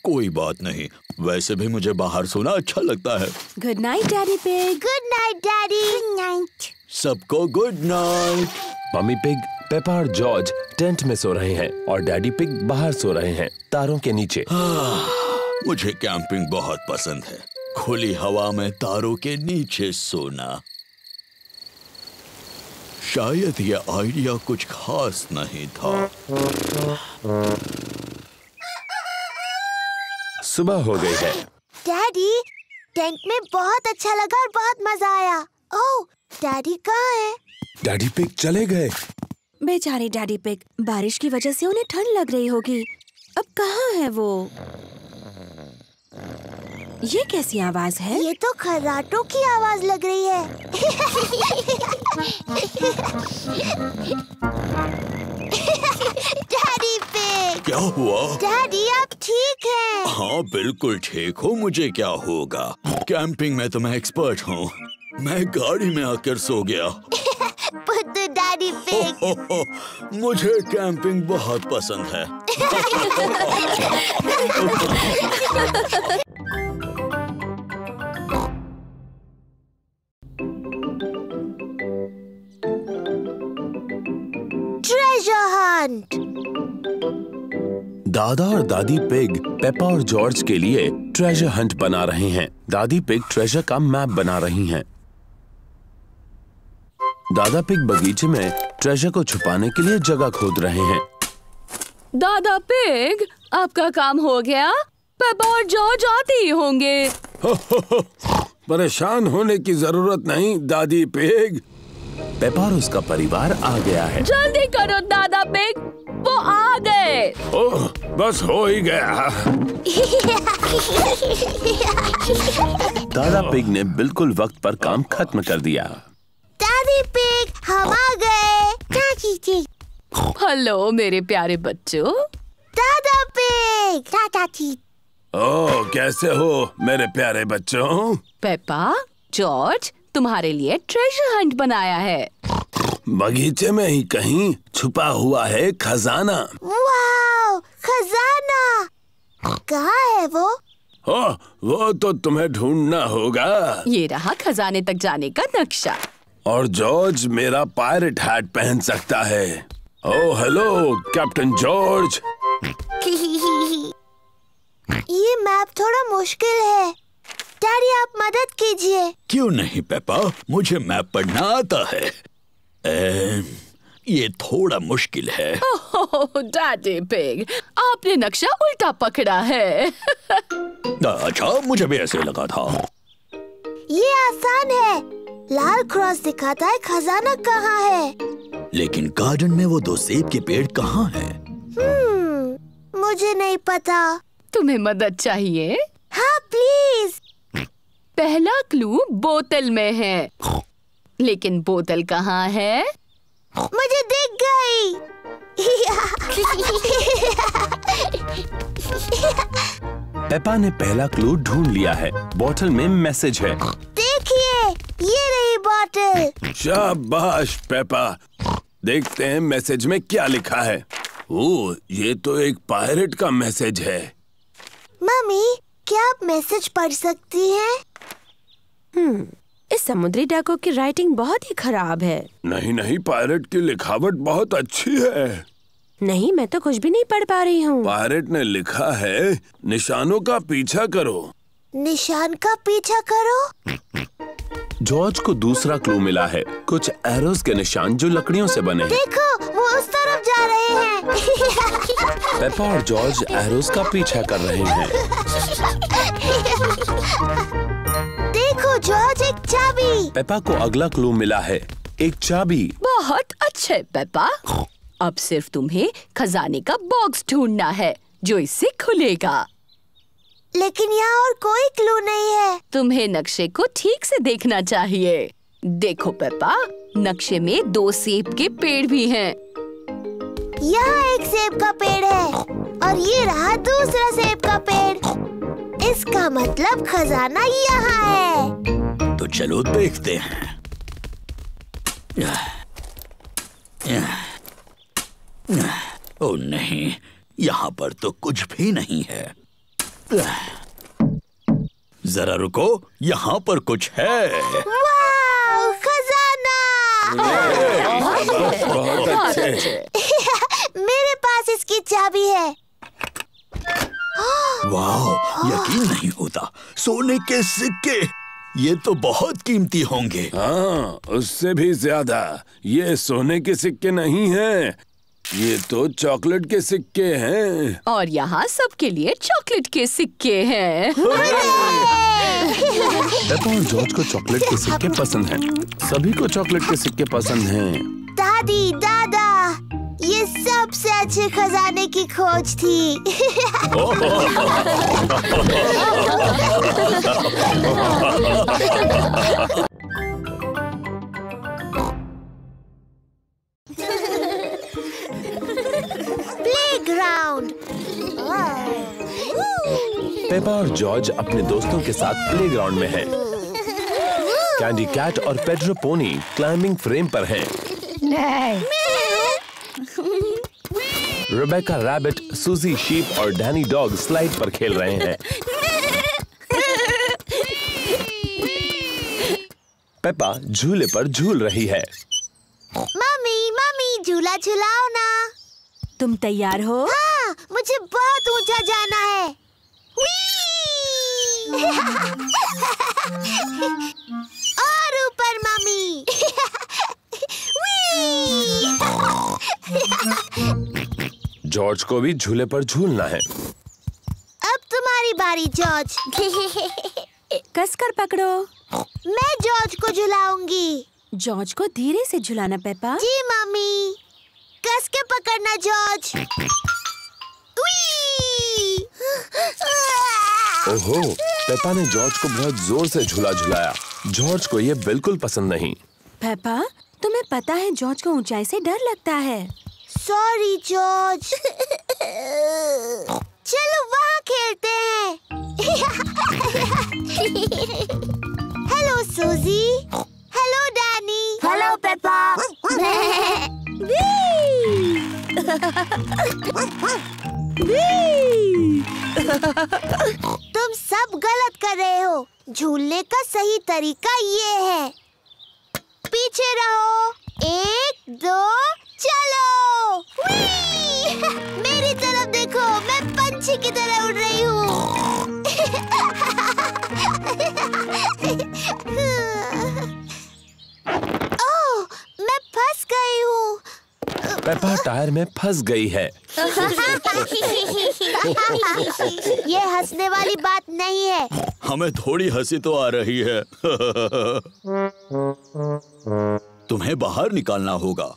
कोई बात नहीं, वैसे भी मुझे बाहर सोना अच्छा लगता है। Good night daddy pig. Good night daddy. Good night. सबको good night. Mummy pig, Peppa और जॉर्ज टेंट में सो रहे हैं और डैडी पिग बाहर सो रहे हैं तारों के नीचे। मुझे कैंपिंग बहुत पसंद है, खुली हवा में तारों के नीचे सोना। शायद ये आइडिया कुछ खास नहीं था। सुबह हो गई है। डैडी, टेंट में बहुत अच्छा लगा और बहुत मजा आया। ओह, डैडी कहाँ है? डैडी पिग चले गए। बेचारे डैडी पिग, बारिश की वजह से उन्हें ठंड लग रही होगी। अब कहाँ है वो? ये कैसी आवाज है? ये तो खर्राटों की आवाज लग रही है। डैडी पिग, क्या हुआ? डैडी, आप ठीक हैं? हाँ, बिल्कुल ठीक हूँ। मुझे क्या होगा? कैंपिंग में तो मैं एक्सपर्ट हूँ। मैं गाड़ी में आकर सो गया। बुद्धू डैडी पिग। मुझे कैंपिंग बहुत पसंद है। Treasure hunt. दादा और दादी पिग पेपा और जॉर्ज के लिए ट्रेजर हंट बना रहे हैं। दादी पिग ट्रेजर का मैप बना रही हैं। दादा पिग बगीचे में ट्रेजर को छुपाने के लिए जगह खोद रहे हैं। दादा पिग, आपका काम हो गया। पेपा और जॉर्ज आते ही होंगे। परेशान होने की जरूरत नहीं दादी पिग। पेपा और उसका परिवार आ गया है। जल्दी करो दादा पिग, वो आ गए। ओह, बस हो ही गया। दादा पिग ने बिल्कुल वक्त पर काम खत्म कर दिया। दादी पिग, हम आ गए। क्या कीजिए? हेलो मेरे प्यारे बच्चों। दादा पिग, दादा जी। ओह, कैसे हो मेरे प्यारे बच्चों? पेपा, जॉर्ज, तुम्हारे लिए ट्रेजर हंट बनाया है। बगीचे में ही कहीं छुपा हुआ है खजाना। वाओ, खजाना कहाँ है वो? ओह, वो तो तुम्हें ढूंढना होगा। ये रहा खजाने तक जाने का नक्शा। और जॉर्ज मेरा पायरेट हैट पहन सकता है। Oh, hello captain George. ये मैप थोड़ा मुश्किल है। डैडी, आप मदद कीजिए। क्यों नहीं पेपा, मुझे मैप पढ़ना आता है। ये थोड़ा मुश्किल है। डैडी पिग, आपने नक्शा उल्टा पकड़ा है। अच्छा, मुझे भी ऐसे लगा था। ये आसान है। लाल क्रॉस दिखाता है खजाना कहाँ है। लेकिन गार्डन में वो दो सेब के पेड़ कहाँ है? मुझे नहीं पता। तुम्हें मदद चाहिए? हाँ प्लीज। पहला क्लू बोतल में है, लेकिन बोतल कहाँ है? मुझे दिख गई। पेपा ने पहला क्लू ढूंढ लिया है। बोतल में मैसेज है। देखिए, ये रही बोतल। शाबाश पेपा। देखते हैं मैसेज में क्या लिखा है। ओह, ये तो एक पायरेट का मैसेज है। मम्मी, क्या आप मैसेज पढ़ सकती हैं? इस समुद्री डाकू की राइटिंग बहुत ही खराब है। नहीं नहीं, पायरेट की लिखावट बहुत अच्छी है। नहीं, मैं तो कुछ भी नहीं पढ़ पा रही हूँ। पायरेट ने लिखा है, निशानों का पीछा करो। निशान का पीछा करो। जॉर्ज को दूसरा क्लू मिला है, कुछ एरोस के निशान जो लकड़ियों से बने हैं। देखो, वो उस तरफ जा रहे हैं। पेपा और जॉर्ज एरोस का पीछा कर रहे हैं। देखो जॉर्ज, एक चाबी। पेपा को अगला क्लू मिला है, एक चाबी। बहुत अच्छे पेपा, अब सिर्फ तुम्हें खजाने का बॉक्स ढूंढना है जो इससे खुलेगा। लेकिन यहाँ और कोई क्लू नहीं है। तुम्हें नक्शे को ठीक से देखना चाहिए। देखो पेपा, नक्शे में दो सेब के पेड़ भी हैं। यहाँ एक सेब का पेड़ है और ये रहा दूसरा सेब का पेड़। इसका मतलब खजाना यहाँ है। तो चलो देखते हैं। ओह नहीं, यहाँ पर तो कुछ भी नहीं है। जरा रुको, यहाँ पर कुछ है। वाव, खजाना! बहुत अच्छे। मेरे पास इसकी चाबी है। वाव, यकीन नहीं होता, सोने के सिक्के। ये तो बहुत कीमती होंगे। हाँ, उससे भी ज्यादा। ये सोने के सिक्के नहीं हैं, ये तो चॉकलेट के सिक्के हैं। और यहाँ सबके लिए चॉकलेट के सिक्के हैं। पेपा और जॉर्ज को चॉकलेट के सिक्के पसंद हैं। सभी को चॉकलेट के सिक्के पसंद हैं। दादी, दादा, ये सबसे अच्छे खजाने की खोज थी। प्लेग्राउंड। पेपा और जॉर्ज अपने दोस्तों के साथ प्लेग्राउंड में हैं। कैंडी कैट और पेड्रो पोनी क्लाइंबिंग फ्रेम पर हैं। रेबेका रैबिट, सूजी शीप और डैनी डॉग स्लाइड पर खेल रहे हैं। पेपा झूले पर झूल रही है। मम्मी, मम्मी, झूला झूलाओ ना। तुम तैयार हो? हाँ, मुझे बहुत ऊंचा जाना है। और ऊपर मम्मी। जॉर्ज को भी झूले पर झूलना है। अब तुम्हारी बारी जॉर्ज। कसकर पकड़ो। मैं जॉर्ज को झुलाऊंगी। जॉर्ज को धीरे से झुलाना पेपा। जी मम्मी। कस के पकड़ना जॉर्ज। ओहो, पेपा ने जॉर्ज को बहुत जोर से झुलाया। जॉर्ज को ये बिल्कुल पसंद नहीं। पेपा, तुम्हें पता है जॉर्ज को ऊंचाई से डर लगता है। Sorry George. चलो वहाँ खेलते हैं। Hello Suzy. Hello Danny. Hello Peppa. तुम सब गलत कर रहे हो। झूलने का सही तरीका ये है। पीछे रहो। 1, 2, चलो। मेरी तरफ देखो, मैं पंछी की तरह उड़ रही हूँ। ओह, मैं फंस गई हूँ। पेपा टायर में फंस गई है। ये हंसने वाली बात नहीं है। हमें थोड़ी हंसी तो आ रही है। तुम्हें बाहर निकालना होगा।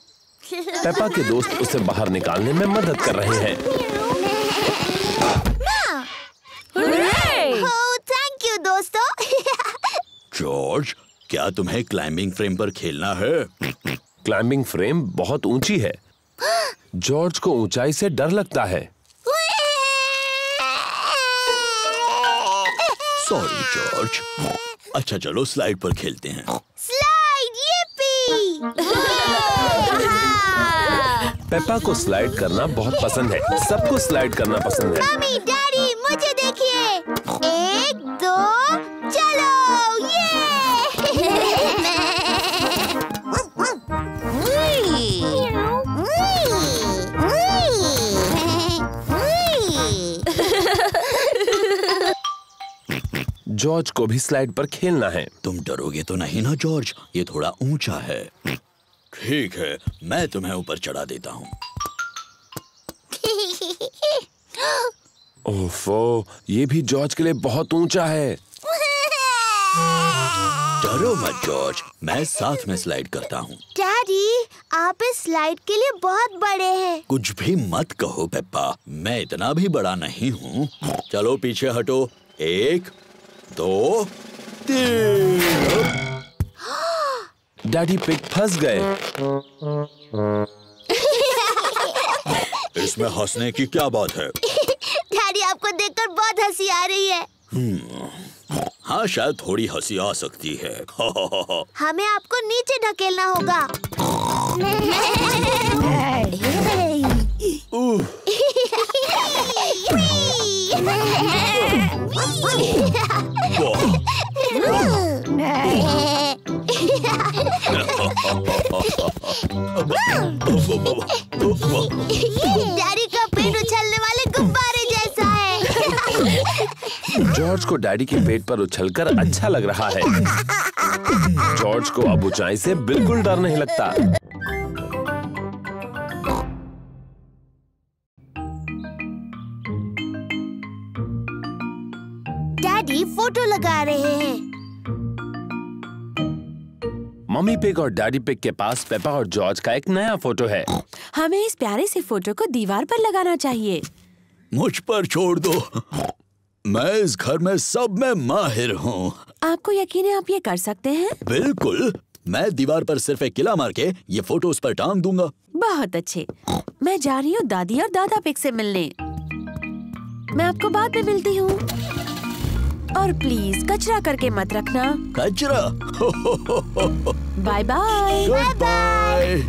पेपा के दोस्त उसे बाहर निकालने में मदद कर रहे हैं। थैंक यू दोस्तों। जॉर्ज, क्या तुम्हें क्लाइंबिंग फ्रेम पर खेलना है? क्लाइंबिंग फ्रेम बहुत ऊंची है। जॉर्ज को ऊंचाई से डर लगता है। Sorry George. अच्छा चलो स्लाइड पर खेलते हैं। Slide, yippee. पेपा को स्लाइड करना बहुत पसंद है। सबको स्लाइड करना पसंद है। मम्मी, डैडी, मुझे देखिए। 1, 2, चलो। जॉर्ज को भी स्लाइड पर खेलना है। तुम डरोगे तो नहीं ना जॉर्ज? ये थोड़ा ऊंचा है। ठीक है, मैं तुम्हें ऊपर चढ़ा देता हूँ। ओफो, ये भी जॉर्ज के लिए बहुत ऊंचा है। डरो मत जॉर्ज, मैं साथ में स्लाइड करता हूँ। डैडी, आप इस स्लाइड के लिए बहुत बड़े हैं। कुछ भी मत कहो पेप्पा, मैं इतना भी बड़ा नहीं हूँ। चलो पीछे हटो। 1, 2, 3। डैडी पिग फंस गए। इसमें हंसने की क्या बात है? डैडी, आपको देखकर बहुत हंसी आ रही है। हाँ, शायद थोड़ी हंसी आ सकती है। हमें आपको नीचे ढकेलना होगा। ये डैडी का पेट उछलने वाले गुब्बारे जैसा है। जॉर्ज को डैडी के पेट पर उछलकर अच्छा लग रहा है। जॉर्ज को अब ऊंचाई से बिल्कुल डर नहीं लगता। डैडी फोटो लगा रहे हैं। मम्मी पिग और डैडी पिग के पास पेपा और जॉर्ज का एक नया फोटो है। हमें इस प्यारे से फोटो को दीवार पर लगाना चाहिए। मुझ पर छोड़ दो, मैं इस घर में सब में माहिर हूँ। आपको यकीन है आप ये कर सकते हैं? बिल्कुल, मैं दीवार पर सिर्फ एक किला मार के ये फोटो उस पर टांग दूंगा। बहुत अच्छे, मैं जा रही हूँ दादी और दादा पिग से मिलने। मैं आपको बाद में मिलती हूँ। और प्लीज कचरा करके मत रखना। कचरा? Bye bye. Bye bye.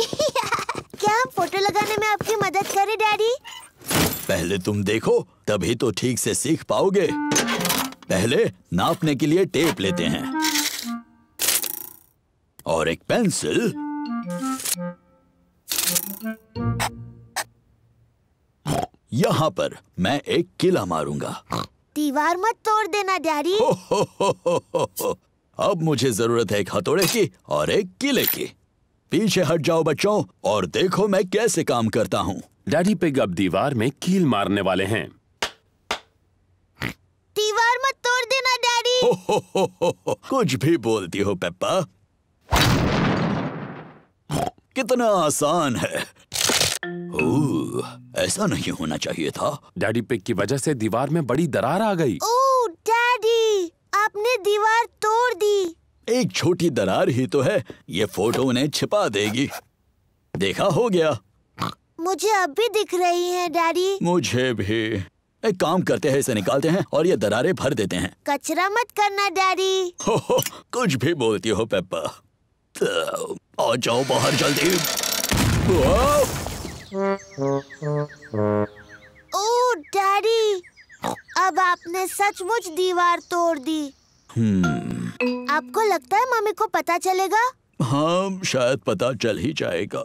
क्या हम फोटो लगाने में आपकी मदद करें डैडी? पहले तुम देखो, तभी तो ठीक से सीख पाओगे। पहले नापने के लिए टेप लेते हैं और एक पेंसिल। यहाँ पर मैं एक किला मारूंगा। दीवार मत तोड़ देना डैडी। अब मुझे जरूरत है एक हथौड़े की और एक किले की। पीछे हट जाओ बच्चों और देखो मैं कैसे काम करता हूँ। डैडी पिग अब दीवार में कील मारने वाले हैं। दीवार मत तोड़ देना डैडी। कुछ भी बोलती हो पेप्पा, कितना आसान है। ओह, ऐसा नहीं होना चाहिए था। डैडी पिग की वजह से दीवार में बड़ी दरार आ गई। ओह डैडी, आपने दीवार तोड़ दी। एक छोटी दरार ही तो है, ये फोटो उन्हें छिपा देगी। देखा, हो गया। मुझे अब भी दिख रही है डैडी। मुझे भी। एक काम करते हैं, इसे निकालते हैं और ये दरारें भर देते हैं। कचरा मत करना डैडी। कुछ भी बोलती हो पेप्पा। आ जाओ बाहर जल्दी। ओह डैडी, अब आपने सचमुच दीवार तोड़ दी। आपको लगता है मम्मी को पता चलेगा? हाँ, शायद पता चल ही जाएगा।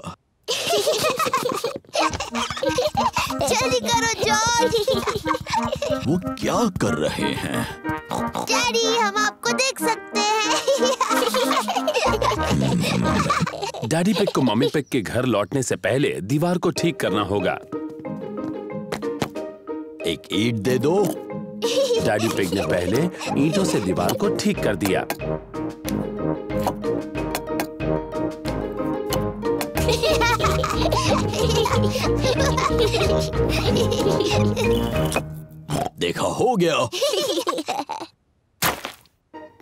जल्दी करो जॉर्ज। वो क्या कर रहे हैं? डैडी, हम आपको देख सकते हैं। डैडी पिग को मम्मी पिग के घर लौटने से पहले दीवार को ठीक करना होगा। एक ईंट दे दो। डैडी पिग ने पहले ईंटों से दीवार को ठीक कर दिया। देखा, हो गया।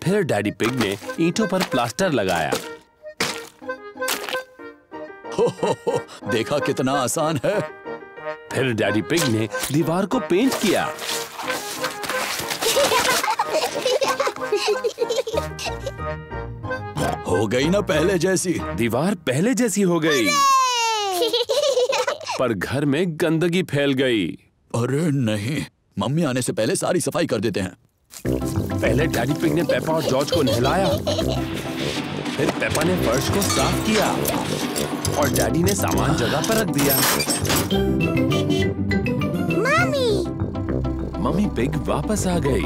फिर डैडी पिग ने ईंटों पर प्लास्टर लगाया। देखा कितना आसान है। फिर डैडी पिग ने दीवार को पेंट किया। हो गई ना पहले जैसी? दीवार पहले जैसी हो गई, पर घर में गंदगी फैल गई। अरे नहीं, मम्मी आने से पहले सारी सफाई कर देते हैं। पहले डैडी पिग ने पेपा और जॉर्ज को नहलाया, फिर पेपा ने फर्श को साफ किया और डैडी ने सामान जगह पर रख दिया। मम्मी, मम्मी पिग वापस आ गई।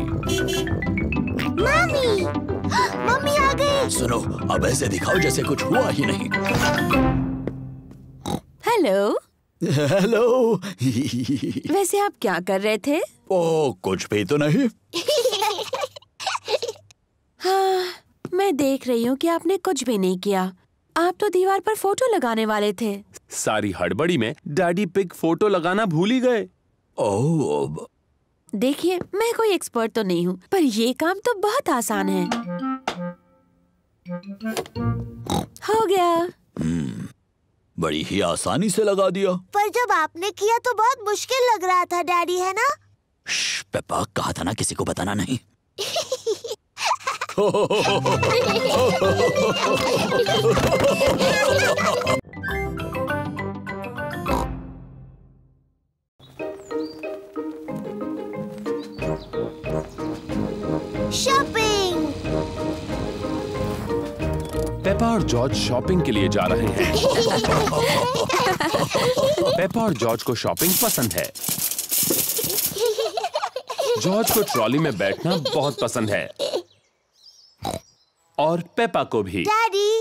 मम्मी, मम्मी आ गई। सुनो, अब ऐसे दिखाओ जैसे कुछ हुआ ही नहीं। Hello, hello. वैसे आप क्या कर रहे थे? ओ, कुछ भी तो नहीं। हाँ, मैं देख रही हूँ कि आपने कुछ भी नहीं किया। आप तो दीवार पर फोटो लगाने वाले थे। सारी हड़बड़ी में डैडी पिग फोटो लगाना भूल ही गए। ओह, देखिए, मैं कोई एक्सपर्ट तो नहीं हूँ, पर ये काम तो बहुत आसान है। हो गया। बड़ी ही आसानी से लगा दिया। पर जब आपने किया तो बहुत मुश्किल लग रहा था डैडी, है ना? पेप्पा, कहा था ना किसी को बताना नहीं। शॉपिंग। पेपा और जॉर्ज शॉपिंग के लिए जा रहे हैं। पेपा और जॉर्ज को शॉपिंग पसंद है। जॉर्ज को ट्रॉली में बैठना बहुत पसंद है और पेपा को भी। डैडी,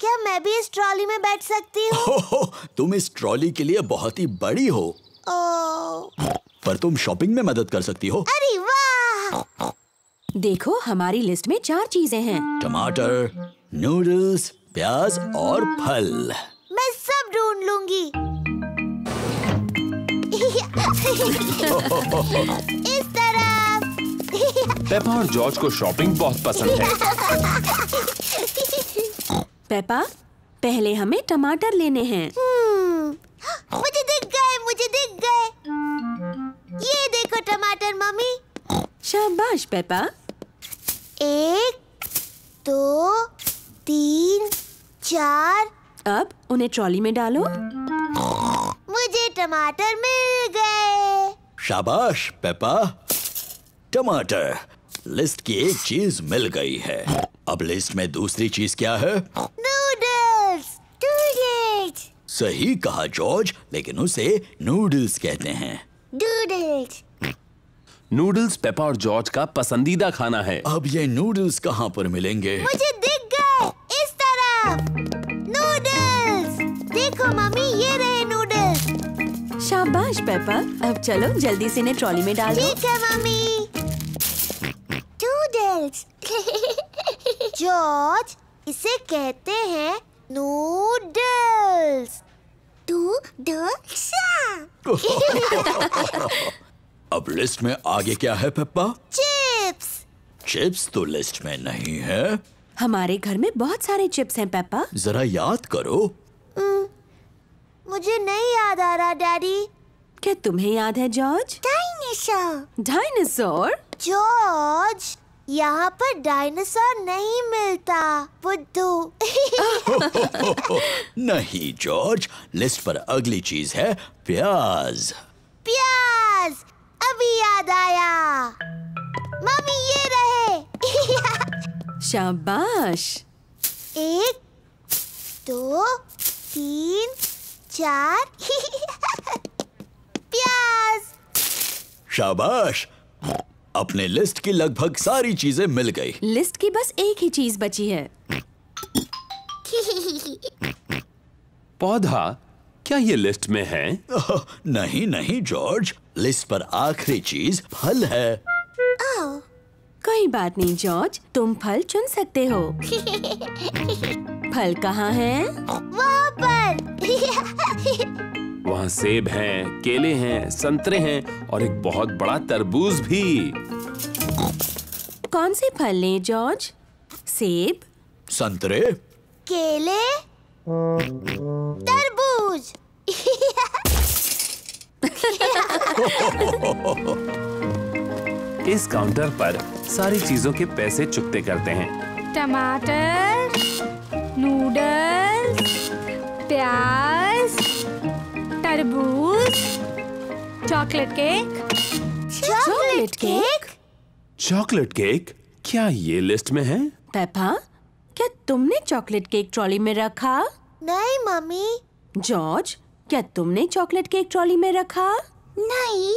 क्या मैं भी इस ट्रॉली में बैठ सकती हूँ? तुम इस ट्रॉली के लिए बहुत ही बड़ी हो। पर तुम शॉपिंग में मदद कर सकती हो। अरे वाह! देखो, हमारी लिस्ट में 4 चीजें हैं। टमाटर, नूडल्स, प्याज और फल। मैं सब ढूंढ लूंगी। इस तरफ। पेपा और जॉर्ज को शॉपिंग बहुत पसंद है। पेपा, पहले हमें टमाटर लेने हैं। मुझे दिख गए। ये देखो टमाटर मम्मी। शाबाश पेपा। 1, 2, 3, 4। अब उन्हें ट्रॉली में डालो। मुझे टमाटर मिल गए। शाबाश पेपा, टमाटर। लिस्ट की एक चीज मिल गई है। अब लिस्ट में दूसरी चीज क्या है? नूडल्स। सही कहा जॉर्ज, लेकिन उसे नूडल्स कहते हैं। नूडल्स पेपा और जॉर्ज का पसंदीदा खाना है। अब ये नूडल्स कहाँ पर मिलेंगे? मुझे दिख गए। इस तरफ। नूडल्स। देखो मम्मी, ये रहे नूडल्स। शाबाश पेपा, अब चलो जल्दी से इन्हें ट्रॉली में डालो। ठीक है मम्मी। नूडल्स। जॉर्ज, इसे कहते हैं नूडल्स। अब लिस्ट में आगे क्या है पेप्पा? चिप्स। चिप्स तो लिस्ट में नहीं है। हमारे घर में बहुत सारे चिप्स हैं पेप्पा। जरा याद करो। मुझे नहीं याद आ रहा डैडी। क्या तुम्हें याद है जॉर्ज? डायनासोर। डायनासोर? जॉर्ज, यहाँ पर डायनासोर नहीं मिलता। बुद्धू। नहीं जॉर्ज, लिस्ट पर अगली चीज है प्याज। प्याज, अभी याद आया। मम्मी, ये रहे। शाबाश। 1, 2, 3, 4। प्याज। शाबाश, अपने लिस्ट की लगभग सारी चीजें मिल गई। लिस्ट की बस एक ही चीज बची है। पौधा। क्या ये लिस्ट में है? नहीं जॉर्ज, लिस्ट पर आखिरी चीज फल है। कोई बात नहीं जॉर्ज, तुम फल चुन सकते हो। फल कहाँ है? वहाँ पर। वहाँ सेब हैं, केले हैं, संतरे हैं और एक बहुत बड़ा तरबूज भी। कौन से फल लें जॉर्ज? सेब, संतरे, केले, तरबूज। इस काउंटर पर सारी चीजों के पैसे चुकते करते हैं। टमाटर, नूडल्स, प्याज, तरबूज, चॉकलेट केक। क्या ये लिस्ट में है? पेपा, क्या तुमने चॉकलेट केक ट्रॉली में रखा? नहीं मम्मी। जॉर्ज, क्या तुमने चॉकलेट केक ट्रॉली में रखा? नहीं।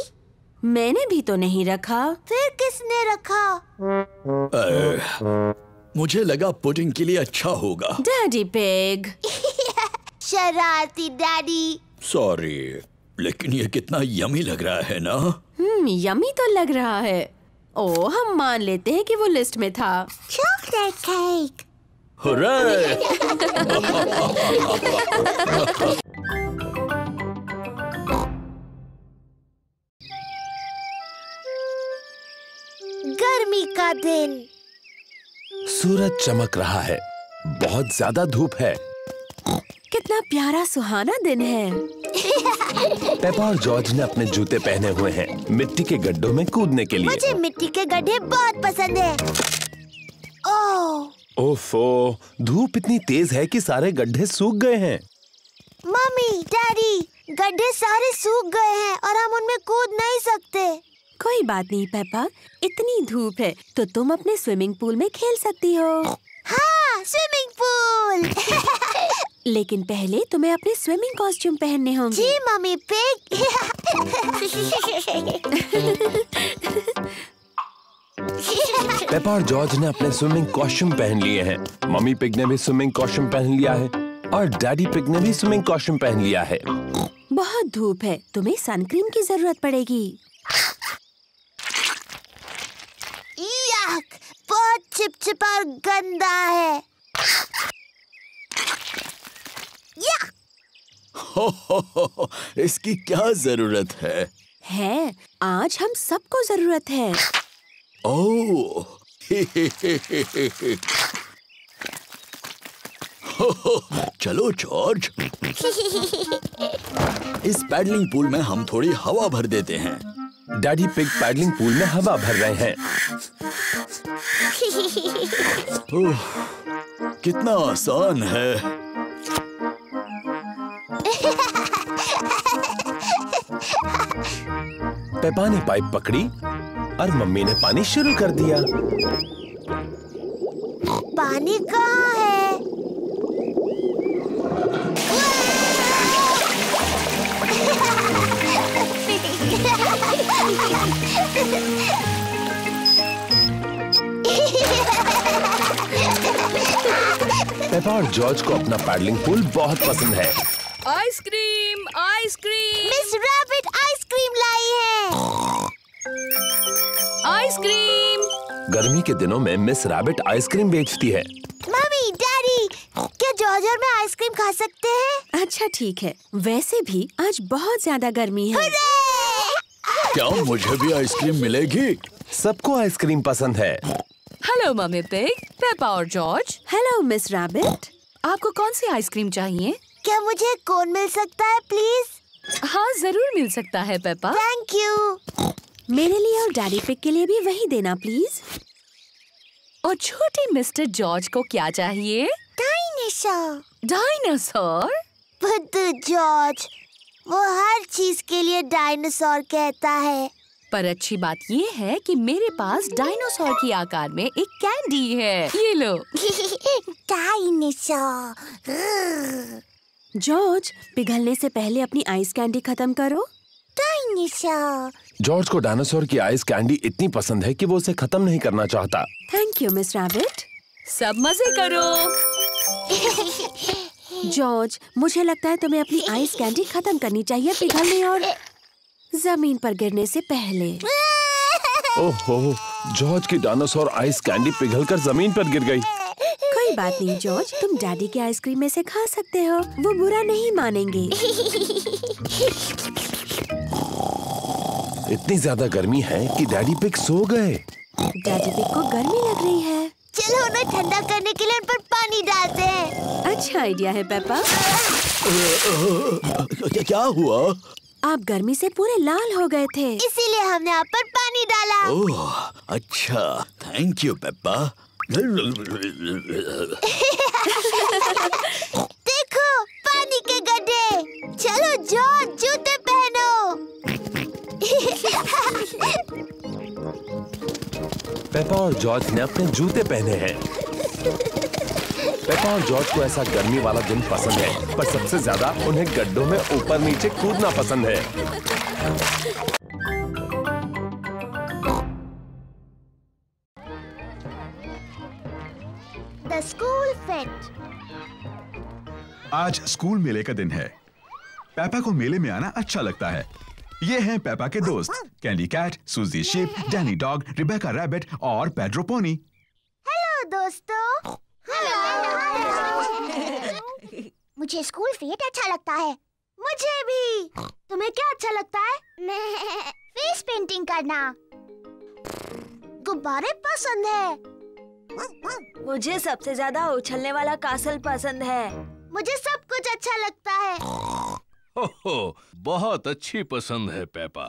मैंने भी तो नहीं रखा। फिर किसने रखा? मुझे लगा पुडिंग के लिए अच्छा होगा। Daddy Pig. शरारती डैडी। सॉरी, लेकिन ये कितना यमी लग रहा है ना? यमी तो लग रहा है। ओ, हम मान लेते हैं कि वो लिस्ट में था। Chocolate cake. हुर्रे! गर्मी का दिन। सूरज चमक रहा है। बहुत ज्यादा धूप है। कितना प्यारा सुहाना दिन है। पेपा और जॉर्ज ने अपने जूते पहने हुए हैं मिट्टी के गड्ढों में कूदने के लिए। मुझे मिट्टी के गड्ढे बहुत पसंद है। ओफो, धूप इतनी तेज है कि सारे गड्ढे सूख गए हैं। मम्मी, डैडी, गड्ढे सारे सूख गए हैं और हम उनमें कूद नहीं सकते। कोई बात नहीं पेपा, इतनी धूप है तो तुम अपने स्विमिंग पूल में खेल सकती हो। हाँ, स्विमिंग स्विमिंग पूल। लेकिन पहले तुम्हें अपने स्विमिंग कॉस्ट्यूम पहनने होंगे। जी मम्मी पिग। पेपा और जॉर्ज ने अपने स्विमिंग कॉस्ट्यूम पहन लिए हैं। मम्मी पिग ने भी स्विमिंग कॉस्ट्यूम पहन लिया है और डैडी पिग ने भी स्विमिंग कॉस्ट्यूम पहन लिया है। बहुत धूप है, तुम्हें सनक्रीम की जरूरत पड़ेगी। याक, बहुत चिपचिपा और गंदा है। याक। हो, इसकी क्या जरूरत है? है, आज हम सबको जरूरत है। ओह, चलो जॉर्ज, इस पैडलिंग पूल में हम थोड़ी हवा भर देते हैं। डैडी पिग पैडलिंग पूल में हवा भर रहे हैं। कितना आसान है। पेपा ने पाइप पकड़ी और मम्मी ने पानी शुरू कर दिया। पानी कहाँ है? पेपा और जॉर्ज को अपना पैडलिंग पूल बहुत पसंद है। Ice cream, ice cream. Miss Rabbit ice cream लाई है। आइसक्रीम। गर्मी के दिनों में मिस रैबिट आइसक्रीम बेचती है। मम्मी, डैडी, क्या जॉर्ज और मैं आइसक्रीम खा सकते हैं? अच्छा ठीक है, वैसे भी आज बहुत ज्यादा गर्मी है। क्या मुझे भी आइसक्रीम मिलेगी? सबको आइसक्रीम पसंद है। हेलो मम्मी पिग, पेपा और जॉर्ज। हेलो मिस रैबिट, आपको कौन सी आइसक्रीम चाहिए? क्या मुझे कोन मिल सकता है प्लीज? हाँ जरूर मिल सकता है पेपा। Thank you. मेरे लिए और डैडी पिग के लिए भी वही देना प्लीज। और छोटे मिस्टर जॉर्ज को क्या चाहिए? डायनासोर। डायनासोर? बुद्धू जॉर्ज, वो हर चीज के लिए डायनासोर कहता है। पर अच्छी बात ये है कि मेरे पास डायनासोर के आकार में एक कैंडी है, ये लो। डायनासोर। जॉर्ज, पिघलने से पहले अपनी आइस कैंडी खत्म करो। जॉर्ज को डायनासोर की आइस कैंडी इतनी पसंद है कि वो उसे खत्म नहीं करना चाहता। थैंक यू मिस रैबिट, सब मजे करो। जॉर्ज, मुझे लगता है तुम्हें अपनी आइस कैंडी खत्म करनी चाहिए पिघलने और जमीन पर गिरने से पहले। ओहो, जॉर्ज की डायनासोर आइस कैंडी पिघलकर जमीन पर गिर गई। कोई बात नहीं जॉर्ज, तुम डैडी की आइसक्रीम में से खा सकते हो, वो बुरा नहीं मानेंगे। इतनी ज्यादा गर्मी है कि डैडी पिग सो गए। डैडी पिग को गर्मी लग रही है। चलो उन्हें ठंडा करने के लिए उन पर पानी डालते हैं। अच्छा आइडिया है पेपा। क्या हुआ? आप गर्मी से पूरे लाल हो गए थे, इसीलिए हमने आप पर पानी डाला। ओह अच्छा, थैंक यू पेपा। देखो पानी के गड्ढे। चलो जॉर्ज, जूते पहनो। पेपा और जॉर्ज ने अपने जूते पहने हैं। पेपा और जॉर्ज को ऐसा गर्मी वाला दिन पसंद है, पर सबसे ज्यादा उन्हें गड्ढों में ऊपर नीचे कूदना पसंद है। The school fete। आज स्कूल मेले का दिन है। पेपा को मेले में आना अच्छा लगता है। ये हैं पेपा के दोस्त Candy Cat, Suzy Sheep, Danny Dog, Rebecca Rabbit और पेड्रो पोनी। हेलो दोस्तों। हेलो। मुझे स्कूल फेट अच्छा लगता है। मुझे भी। तुम्हें क्या अच्छा लगता है? फेस पेंटिंग करना। गुब्बारे पसंद है। मुझे सबसे ज्यादा उछलने वाला कासल पसंद है। मुझे सब कुछ अच्छा लगता है। ओहो, बहुत अच्छी पसंद है पेपा।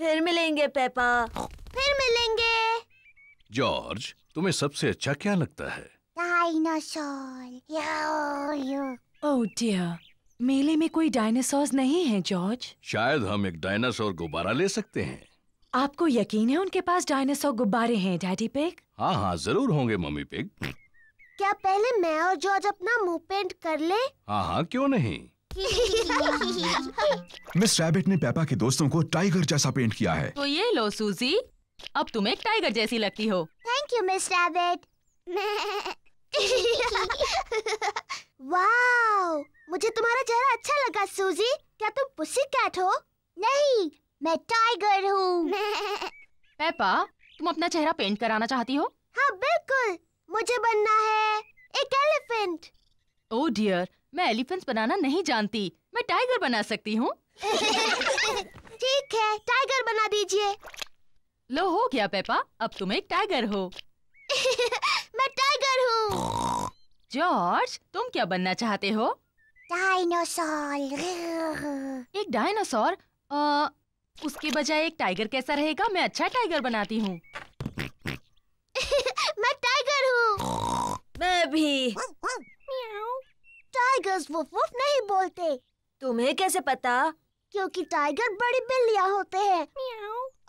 फिर मिलेंगे पेपा। फिर मिलेंगे। जॉर्ज, तुम्हें सबसे अच्छा क्या लगता है? डायनासोर। ओह डियर, मेले में कोई डायनासोर नहीं है जॉर्ज। शायद हम एक डायनासोर गुब्बारा ले सकते हैं। आपको यकीन है उनके पास डायनासोर गुब्बारे हैं डैडी पिग? हाँ हाँ जरूर होंगे मम्मी पिग। क्या पहले मैं और जॉर्ज अपना मुंह पेंट कर ले? हाँ, क्यों नहीं। मिस रैबिट ने पेपा के दोस्तों को टाइगर जैसा पेंट किया है। तो ये लो सूजी, अब तुम एक टाइगर जैसी लगती हो। Thank you Miss Rabbit. Wow, मुझे तुम्हारा चेहरा अच्छा लगा सूजी। क्या तुम पुसी कैट हो? नहीं, मैं टाइगर हूँ। पेपा, तुम अपना चेहरा पेंट कराना चाहती हो? हाँ बिल्कुल, मुझे बनना है एक एलिफेंट। ओह डियर, मैं एलिफेंट्स बनाना नहीं जानती, मैं टाइगर बना सकती हूँ। ठीक है, टाइगर बना दीजिए। लो हो गया पेपा, अब तुम एक टाइगर हो। मैं टाइगर हूँ। जॉर्ज, तुम क्या बनना चाहते हो? डायनासोर। एक डायनासोर? उसके बजाय एक टाइगर कैसा रहेगा? मैं अच्छा टाइगर बनाती हूँ। मैं टाइगर हूँ। मैं भी। टाइगर्स वुफ वुफ नहीं बोलते। तुम्हें कैसे पता? क्योंकि टाइगर बड़ी बिल्लियाँ होते हैं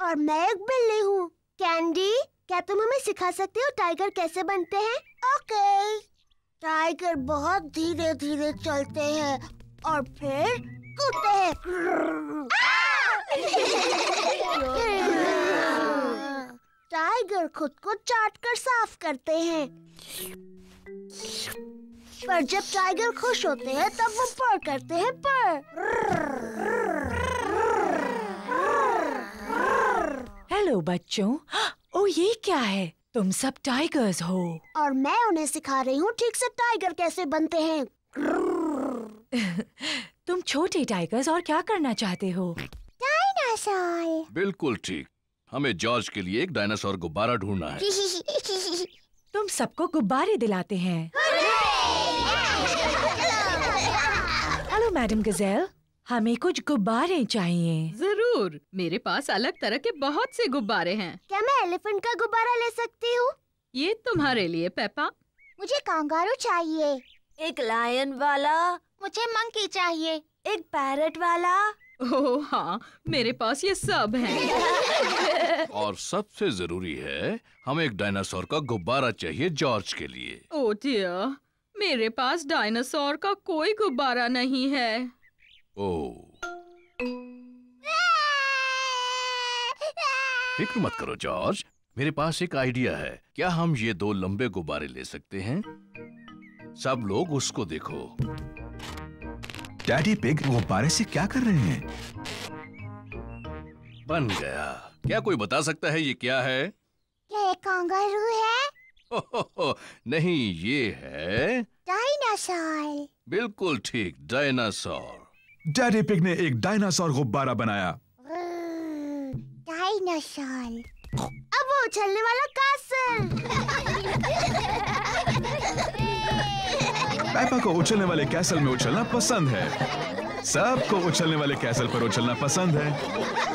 और मैं एक बिल्ली हूँ। कैंडी, क्या तुम हमें सिखा सकते हो टाइगर कैसे बनते हैं? ओके। टाइगर बहुत धीरे धीरे चलते हैं और फिर कूदते हैं। टाइगर खुद को चाट कर साफ करते हैं, पर जब टाइगर खुश होते हैं तब वो पर करते हैं पर। हेलो बच्चों, ओ ये क्या है? तुम सब टाइगर्स हो और मैं उन्हें सिखा रही हूँ ठीक से टाइगर कैसे बनते हैं। तुम छोटे टाइगर्स और क्या करना चाहते हो? डायनासोर। बिल्कुल ठीक, हमें जॉर्ज के लिए एक डायनासोर गुब्बारा ढूंढना है। तुम सबको गुब्बारे दिलाते हैं। हेलो मैडम गजेल, हमें कुछ गुब्बारे चाहिए। जरूर, मेरे पास अलग तरह के बहुत से गुब्बारे हैं। क्या मैं एलिफेंट का गुब्बारा ले सकती हूँ? ये तुम्हारे लिए पेपा। मुझे कांगारू चाहिए। एक लायन वाला। मुझे मंकी चाहिए। एक पैरट वाला। ओह हाँ, मेरे पास ये सब हैं। और सबसे जरूरी है, हमें एक डायनासोर का गुब्बारा चाहिए जॉर्ज के लिए। ओह डियर, मेरे पास डायनासोर का कोई गुब्बारा नहीं है। ओह, फिक्र मत करो जॉर्ज, मेरे पास एक आइडिया है। क्या हम ये दो लंबे गुब्बारे ले सकते हैं? सब लोग उसको देखो। डैडी पिग गुब्बारे से क्या कर रहे हैं? बन गया। क्या कोई बता सकता है ये क्या है? ये कांगारू है? हो, नहीं, ये है डायनासोर। बिल्कुल ठीक, डायनासोर। डैडी पिग ने एक डायनासोर गुब्बारा बनाया। डायनासोर, अब वो उछलने वाला कासल। पेपा को उछलने वाले कैसल में उछलना पसंद है। सबको उछलने वाले कैसल पर उछलना पसंद है।